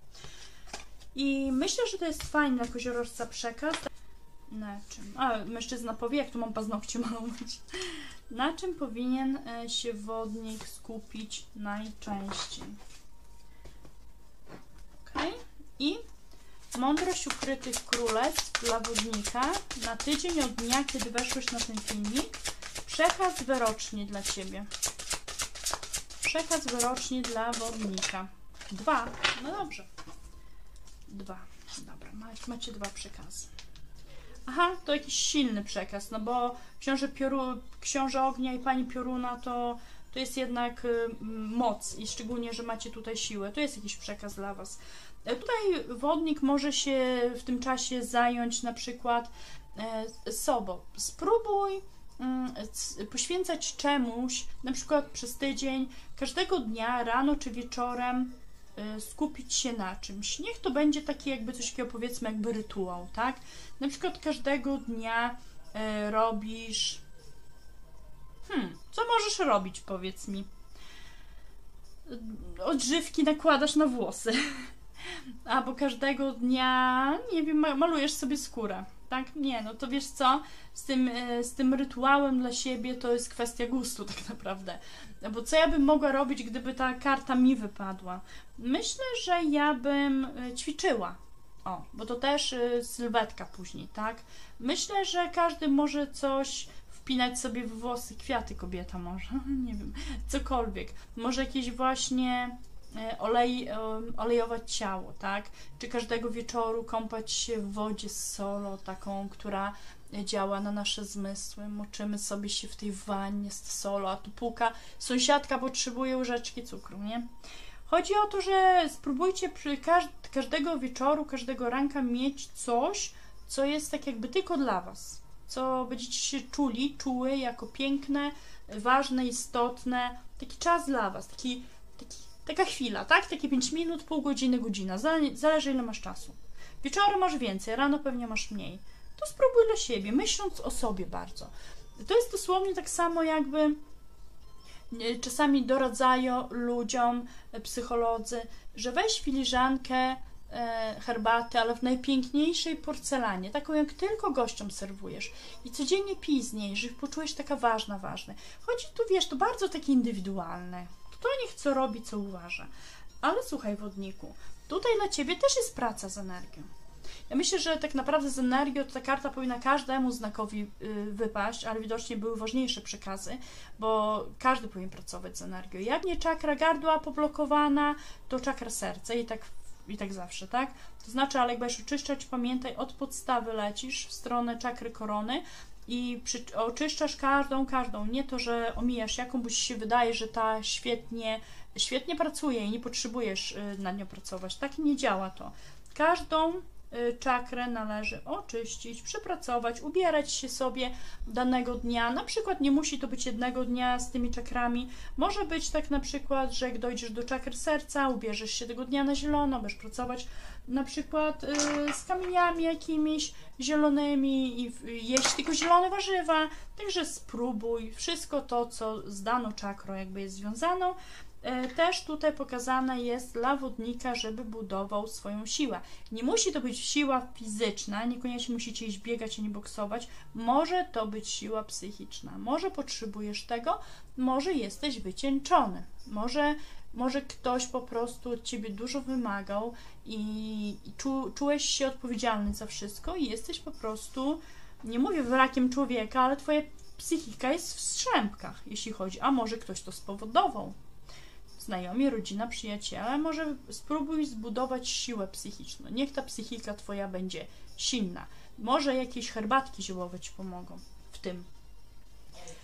I myślę, że to jest fajny dla koziorożca przekaz. Na czym? A, mężczyzna powie, jak tu mam paznokcie malować. Na czym powinien się wodnik skupić najczęściej? Ok. I mądrość ukrytych królestw dla wodnika na tydzień od dnia, kiedy weszłeś na ten filmik. Przekaz wyrocznie dla ciebie. Przekaz wyrocznie dla wodnika. Dwa. No dobrze. Dwa. Dobra, macie dwa przekazy. Aha, to jakiś silny przekaz, no bo książę, Pioru, książę Ognia i pani Pioruna to, to jest jednak y, moc i szczególnie, że macie tutaj siłę. To jest jakiś przekaz dla was. Tutaj wodnik może się w tym czasie zająć na przykład y, sobą. Spróbuj poświęcać czemuś, na przykład przez tydzień, każdego dnia, rano czy wieczorem skupić się na czymś. Niech to będzie taki jakby coś takiego, powiedzmy, jakby rytuał, tak? Na przykład każdego dnia robisz... Hmm, co możesz robić, powiedz mi? Odżywki nakładasz na włosy. Albo każdego dnia, nie wiem, malujesz sobie skórę. Tak? Nie, no to wiesz co, z tym, z tym rytuałem dla siebie to jest kwestia gustu tak naprawdę. Bo co ja bym mogła robić, gdyby ta karta mi wypadła? Myślę, że ja bym ćwiczyła. O, bo to też sylwetka później, tak? Myślę, że każdy może coś wpinać sobie w włosy, kwiaty kobieta może, nie wiem, cokolwiek. Może jakieś właśnie... Olej, olejować ciało, tak? Czy każdego wieczoru kąpać się w wodzie z solą, taką, która działa na nasze zmysły. Moczymy sobie się w tej wannie z solą, a tu puka sąsiadka potrzebuje łyżeczki cukru, nie? Chodzi o to, że spróbujcie przy każd każdego wieczoru, każdego ranka mieć coś, co jest tak jakby tylko dla was, co będziecie się czuli, czuły jako piękne, ważne, istotne. Taki czas dla was, taki, taki taka chwila, tak? Takie pięć minut, pół godziny, godzina. Zależy, ile masz czasu. Wieczorem masz więcej, rano pewnie masz mniej. To spróbuj dla siebie, myśląc o sobie bardzo. To jest dosłownie tak samo jakby czasami doradzają ludziom psycholodzy, że weź filiżankę herbaty, ale w najpiękniejszej porcelanie, taką jak tylko gościom serwujesz i codziennie pij z niej, żeby poczujesz taka ważna, ważna. Chodzi tu, wiesz, to bardzo takie indywidualne. To niech co robi, co uważa. Ale słuchaj, wodniku, tutaj dla ciebie też jest praca z energią. Ja myślę, że tak naprawdę z energią ta karta powinna każdemu znakowi wypaść, ale widocznie były ważniejsze przekazy, bo każdy powinien pracować z energią. Jak nie czakra gardła poblokowana, to czakra serca i tak, i tak zawsze, tak? To znaczy, ale jak będziesz oczyszczać, pamiętaj, od podstawy lecisz w stronę czakry korony, i przy, oczyszczasz każdą, każdą, nie to, że omijasz jaką, bo ci się wydaje, że ta świetnie, świetnie pracuje i nie potrzebujesz nad nią pracować. Tak nie działa to. Każdą czakrę należy oczyścić, przepracować, ubierać się sobie danego dnia. Na przykład nie musi to być jednego dnia z tymi czakrami. Może być tak na przykład, że jak dojdziesz do czakry serca, ubierzesz się tego dnia na zielono, będziesz pracować na przykład yy, z kamieniami jakimiś zielonymi i jeść tylko zielone warzywa. Także spróbuj wszystko to, co z daną czakrą jakby jest związano. też tutaj pokazane jest dla wodnika, żeby budował swoją siłę. Nie musi to być siła fizyczna, niekoniecznie musicie iść biegać ani boksować, może to być siła psychiczna, może potrzebujesz tego, może jesteś wycieńczony, może, może ktoś po prostu od ciebie dużo wymagał i, i czu, czułeś się odpowiedzialny za wszystko i jesteś po prostu, nie mówię wrakiem człowieka, ale twoja psychika jest w strzępkach, jeśli chodzi, a może ktoś to spowodował. Znajomi, rodzina, przyjaciele, może spróbuj zbudować siłę psychiczną. Niech ta psychika twoja będzie silna. Może jakieś herbatki ziołowe ci pomogą w tym.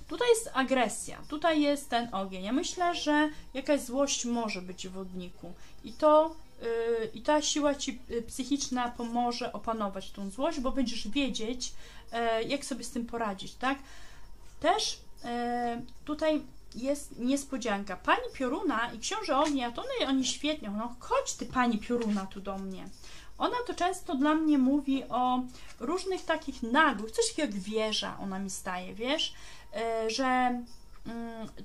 Tutaj jest agresja, tutaj jest ten ogień. Ja myślę, że jakaś złość może być w wodniku i to yy, i ta siła ci psychiczna pomoże opanować tą złość, bo będziesz wiedzieć, yy, jak sobie z tym poradzić, tak? Też yy, tutaj jest niespodzianka. Pani Pioruna i Książę Ognia, to one, oni świetnie, no chodź ty Pani Pioruna tu do mnie. Ona to często dla mnie mówi o różnych takich nagłych, coś takiego jak wieża ona mi staje, wiesz, że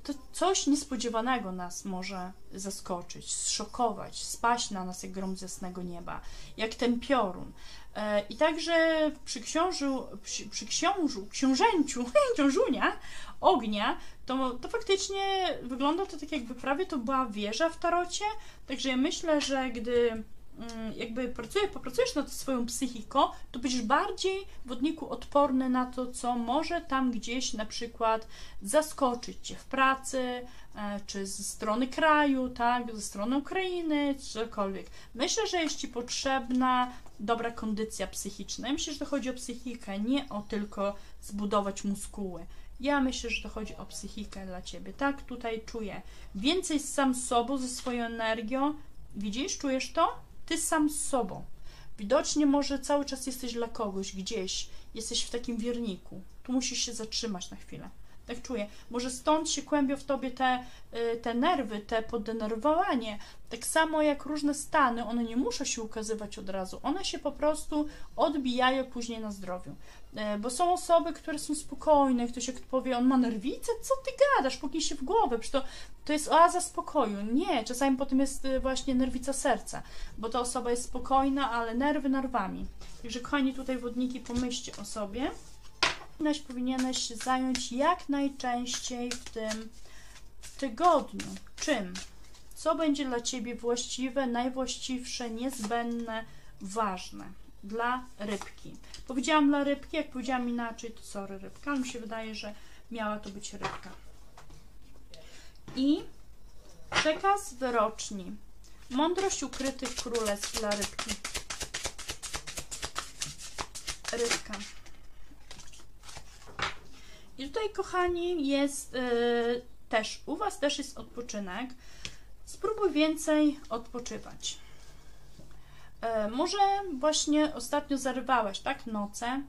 to coś niespodziewanego nas może zaskoczyć, zszokować, spaść na nas jak grom z jasnego nieba, jak ten piorun. I także przy książu, przy, przy książu, książęciu, książunia ognia, to, to faktycznie wygląda to tak, jakby prawie to była wieża w tarocie. Także ja myślę, że gdy jakby pracujesz, popracujesz nad swoją psychiką, to będziesz bardziej wodniku odporny na to, co może tam gdzieś na przykład zaskoczyć cię w pracy, czy ze strony kraju, tak, ze strony Ukrainy, cokolwiek. Myślę, że jest ci potrzebna dobra kondycja psychiczna. Ja myślę, że to chodzi o psychikę, nie o tylko zbudować muskuły. Ja myślę, że to chodzi o psychikę dla ciebie, tak? Tutaj czuję więcej sam z sobą, ze swoją energią. Widzisz, czujesz to? Ty sam z sobą. Widocznie może cały czas jesteś dla kogoś, gdzieś. Jesteś w takim wierniku. Tu musisz się zatrzymać na chwilę. Tak czuję. Może stąd się kłębią w tobie te, te nerwy, te poddenerwowanie. Tak samo jak różne stany, one nie muszą się ukazywać od razu. One się po prostu odbijają później na zdrowiu. Bo są osoby, które są spokojne. Ktoś jak powie, on ma nerwicę? Co ty gadasz? Puknij się w głowę. Przecież to, to jest oaza spokoju. Nie, czasami potem jest właśnie nerwica serca. Bo ta osoba jest spokojna, ale nerwy nerwami. Także kochani, tutaj wodniki, pomyślcie o sobie. Powinieneś się zająć jak najczęściej w tym tygodniu. Czym? Co będzie dla ciebie właściwe, najwłaściwsze, niezbędne, ważne dla rybki? Powiedziałam dla rybki, jak powiedziałam inaczej, to sorry rybka, mi się wydaje, że miała to być rybka. I przekaz wyroczni. Mądrość ukrytych królestw dla rybki. Rybka. I tutaj, kochani, jest yy, też, u was też jest odpoczynek. Spróbuj więcej odpoczywać. Yy, może właśnie ostatnio zarywałeś, tak, noce,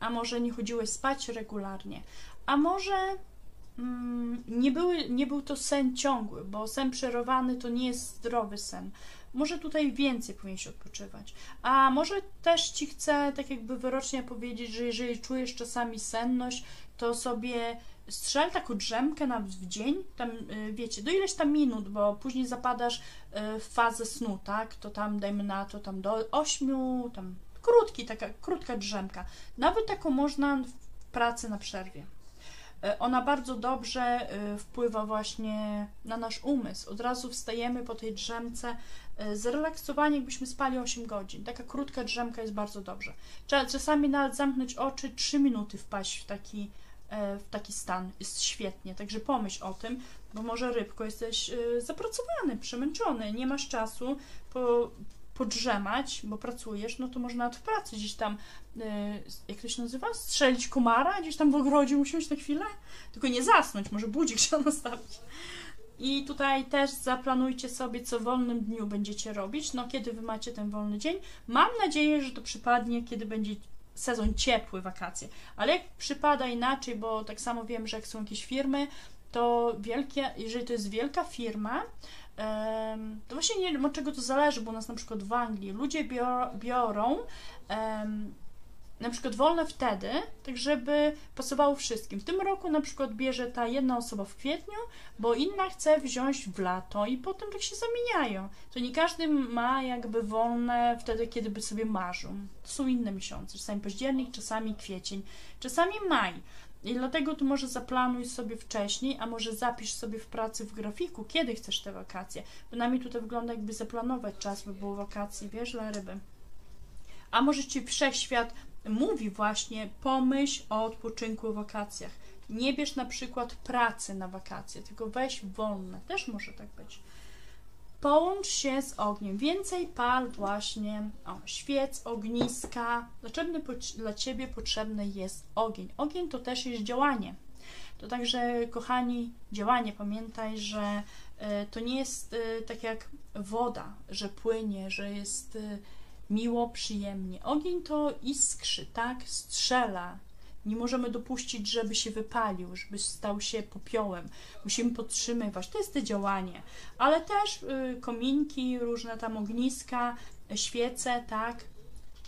a może nie chodziłeś spać regularnie, a może yy, nie, były, nie był to sen ciągły, bo sen przerwany to nie jest zdrowy sen. Może tutaj więcej powinieneś odpoczywać. A może też ci chcę tak jakby wyrocznie powiedzieć, że jeżeli czujesz czasami senność, to sobie strzel taką drzemkę nawet w dzień, tam wiecie, do ileś tam minut, bo później zapadasz w fazę snu, tak? To tam dajmy na to tam do ośmiu, tam krótki, taka krótka drzemka. Nawet taką można w pracy na przerwie. Ona bardzo dobrze wpływa właśnie na nasz umysł. Od razu wstajemy po tej drzemce zrelaksowani, jakbyśmy spali osiem godzin. Taka krótka drzemka jest bardzo dobrze. Trzeba czasami nawet zamknąć oczy, trzy minuty wpaść w taki, w taki stan. Jest świetnie, także pomyśl o tym, bo może rybko jesteś zapracowany, przemęczony, nie masz czasu po, podrzemać, bo pracujesz, no to można od pracy gdzieś tam, yy, jak to się nazywa, strzelić komara, gdzieś tam w ogrodzie usiąść na chwilę, tylko nie zasnąć, może budzik trzeba nastawić. I tutaj też zaplanujcie sobie, co w wolnym dniu będziecie robić, no kiedy wy macie ten wolny dzień. Mam nadzieję, że to przypadnie, kiedy będzie sezon ciepły, wakacje, ale jak przypada inaczej, bo tak samo wiem, że jak są jakieś firmy, to wielkie, jeżeli to jest wielka firma, to właśnie nie wiem, od czego to zależy, bo u nas na przykład w Anglii ludzie biorą, biorą um, na przykład wolne wtedy, tak żeby pasowało wszystkim. W tym roku na przykład bierze ta jedna osoba w kwietniu, bo inna chce wziąć w lato i potem tak się zamieniają. To nie każdy ma jakby wolne wtedy, kiedy by sobie marzył. To są inne miesiące, czasami październik, czasami kwiecień, czasami maj. I dlatego tu może zaplanuj sobie wcześniej, a może zapisz sobie w pracy w grafiku, kiedy chcesz te wakacje. Przynajmniej tutaj wygląda, jakby zaplanować czas, by było wakacje, wiesz, dla ryby. A może ci wszechświat mówi właśnie, pomyśl o odpoczynku, o wakacjach. Nie bierz na przykład pracy na wakacje, tylko weź wolne, też może tak być. Połącz się z ogniem. Więcej pal właśnie o, świec, ogniska. Dlaczego dla Ciebie potrzebny jest ogień? Ogień to też jest działanie. To także, kochani, działanie. Pamiętaj, że y, to nie jest y, tak jak woda, że płynie, że jest y, miło, przyjemnie. Ogień to iskrzy, tak? Strzela. Nie możemy dopuścić, żeby się wypalił, żeby stał się popiołem. Musimy podtrzymywać. To jest to działanie. Ale też y, kominki, różne tam ogniska, świece, tak?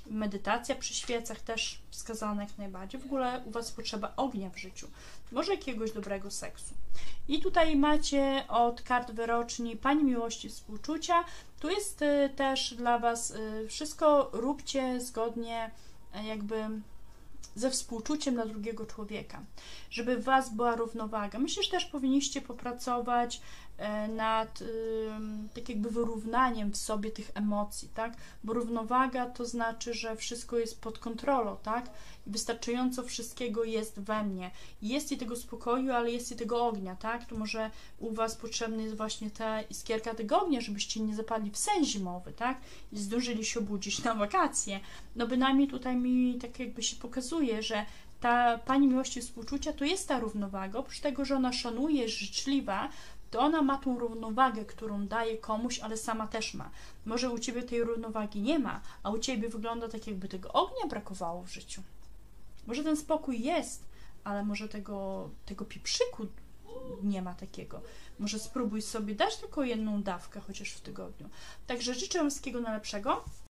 Medytacja przy świecach też wskazana jak najbardziej. W ogóle u Was potrzeba ognia w życiu. Może jakiegoś dobrego seksu. I tutaj macie od kart wyroczni Pani Miłości Współczucia. Tu jest y, też dla Was y, wszystko róbcie zgodnie y, jakby... ze współczuciem dla drugiego człowieka, żeby w Was była równowaga. Myślę, że też powinniście popracować nad tak jakby wyrównaniem w sobie tych emocji, tak? Bo równowaga to znaczy, że wszystko jest pod kontrolą, tak? I wystarczająco wszystkiego jest we mnie. Jest i tego spokoju, ale jest i tego ognia, tak? To może u Was potrzebna jest właśnie ta iskierka tego ognia, żebyście nie zapadli w sen zimowy, tak? I zdążyli się obudzić na wakacje. No bynajmniej tutaj mi tak jakby się pokazuje, że ta Pani Miłości Współczucia to jest ta równowaga. Oprócz tego, że ona szanuje, jest życzliwa, to ona ma tą równowagę, którą daje komuś, ale sama też ma. Może u Ciebie tej równowagi nie ma, a u Ciebie wygląda tak, jakby tego ognia brakowało w życiu. Może ten spokój jest, ale może tego, tego pieprzyku nie ma takiego. Może spróbuj sobie dać tylko jedną dawkę, chociaż w tygodniu. Także życzę wszystkiego najlepszego.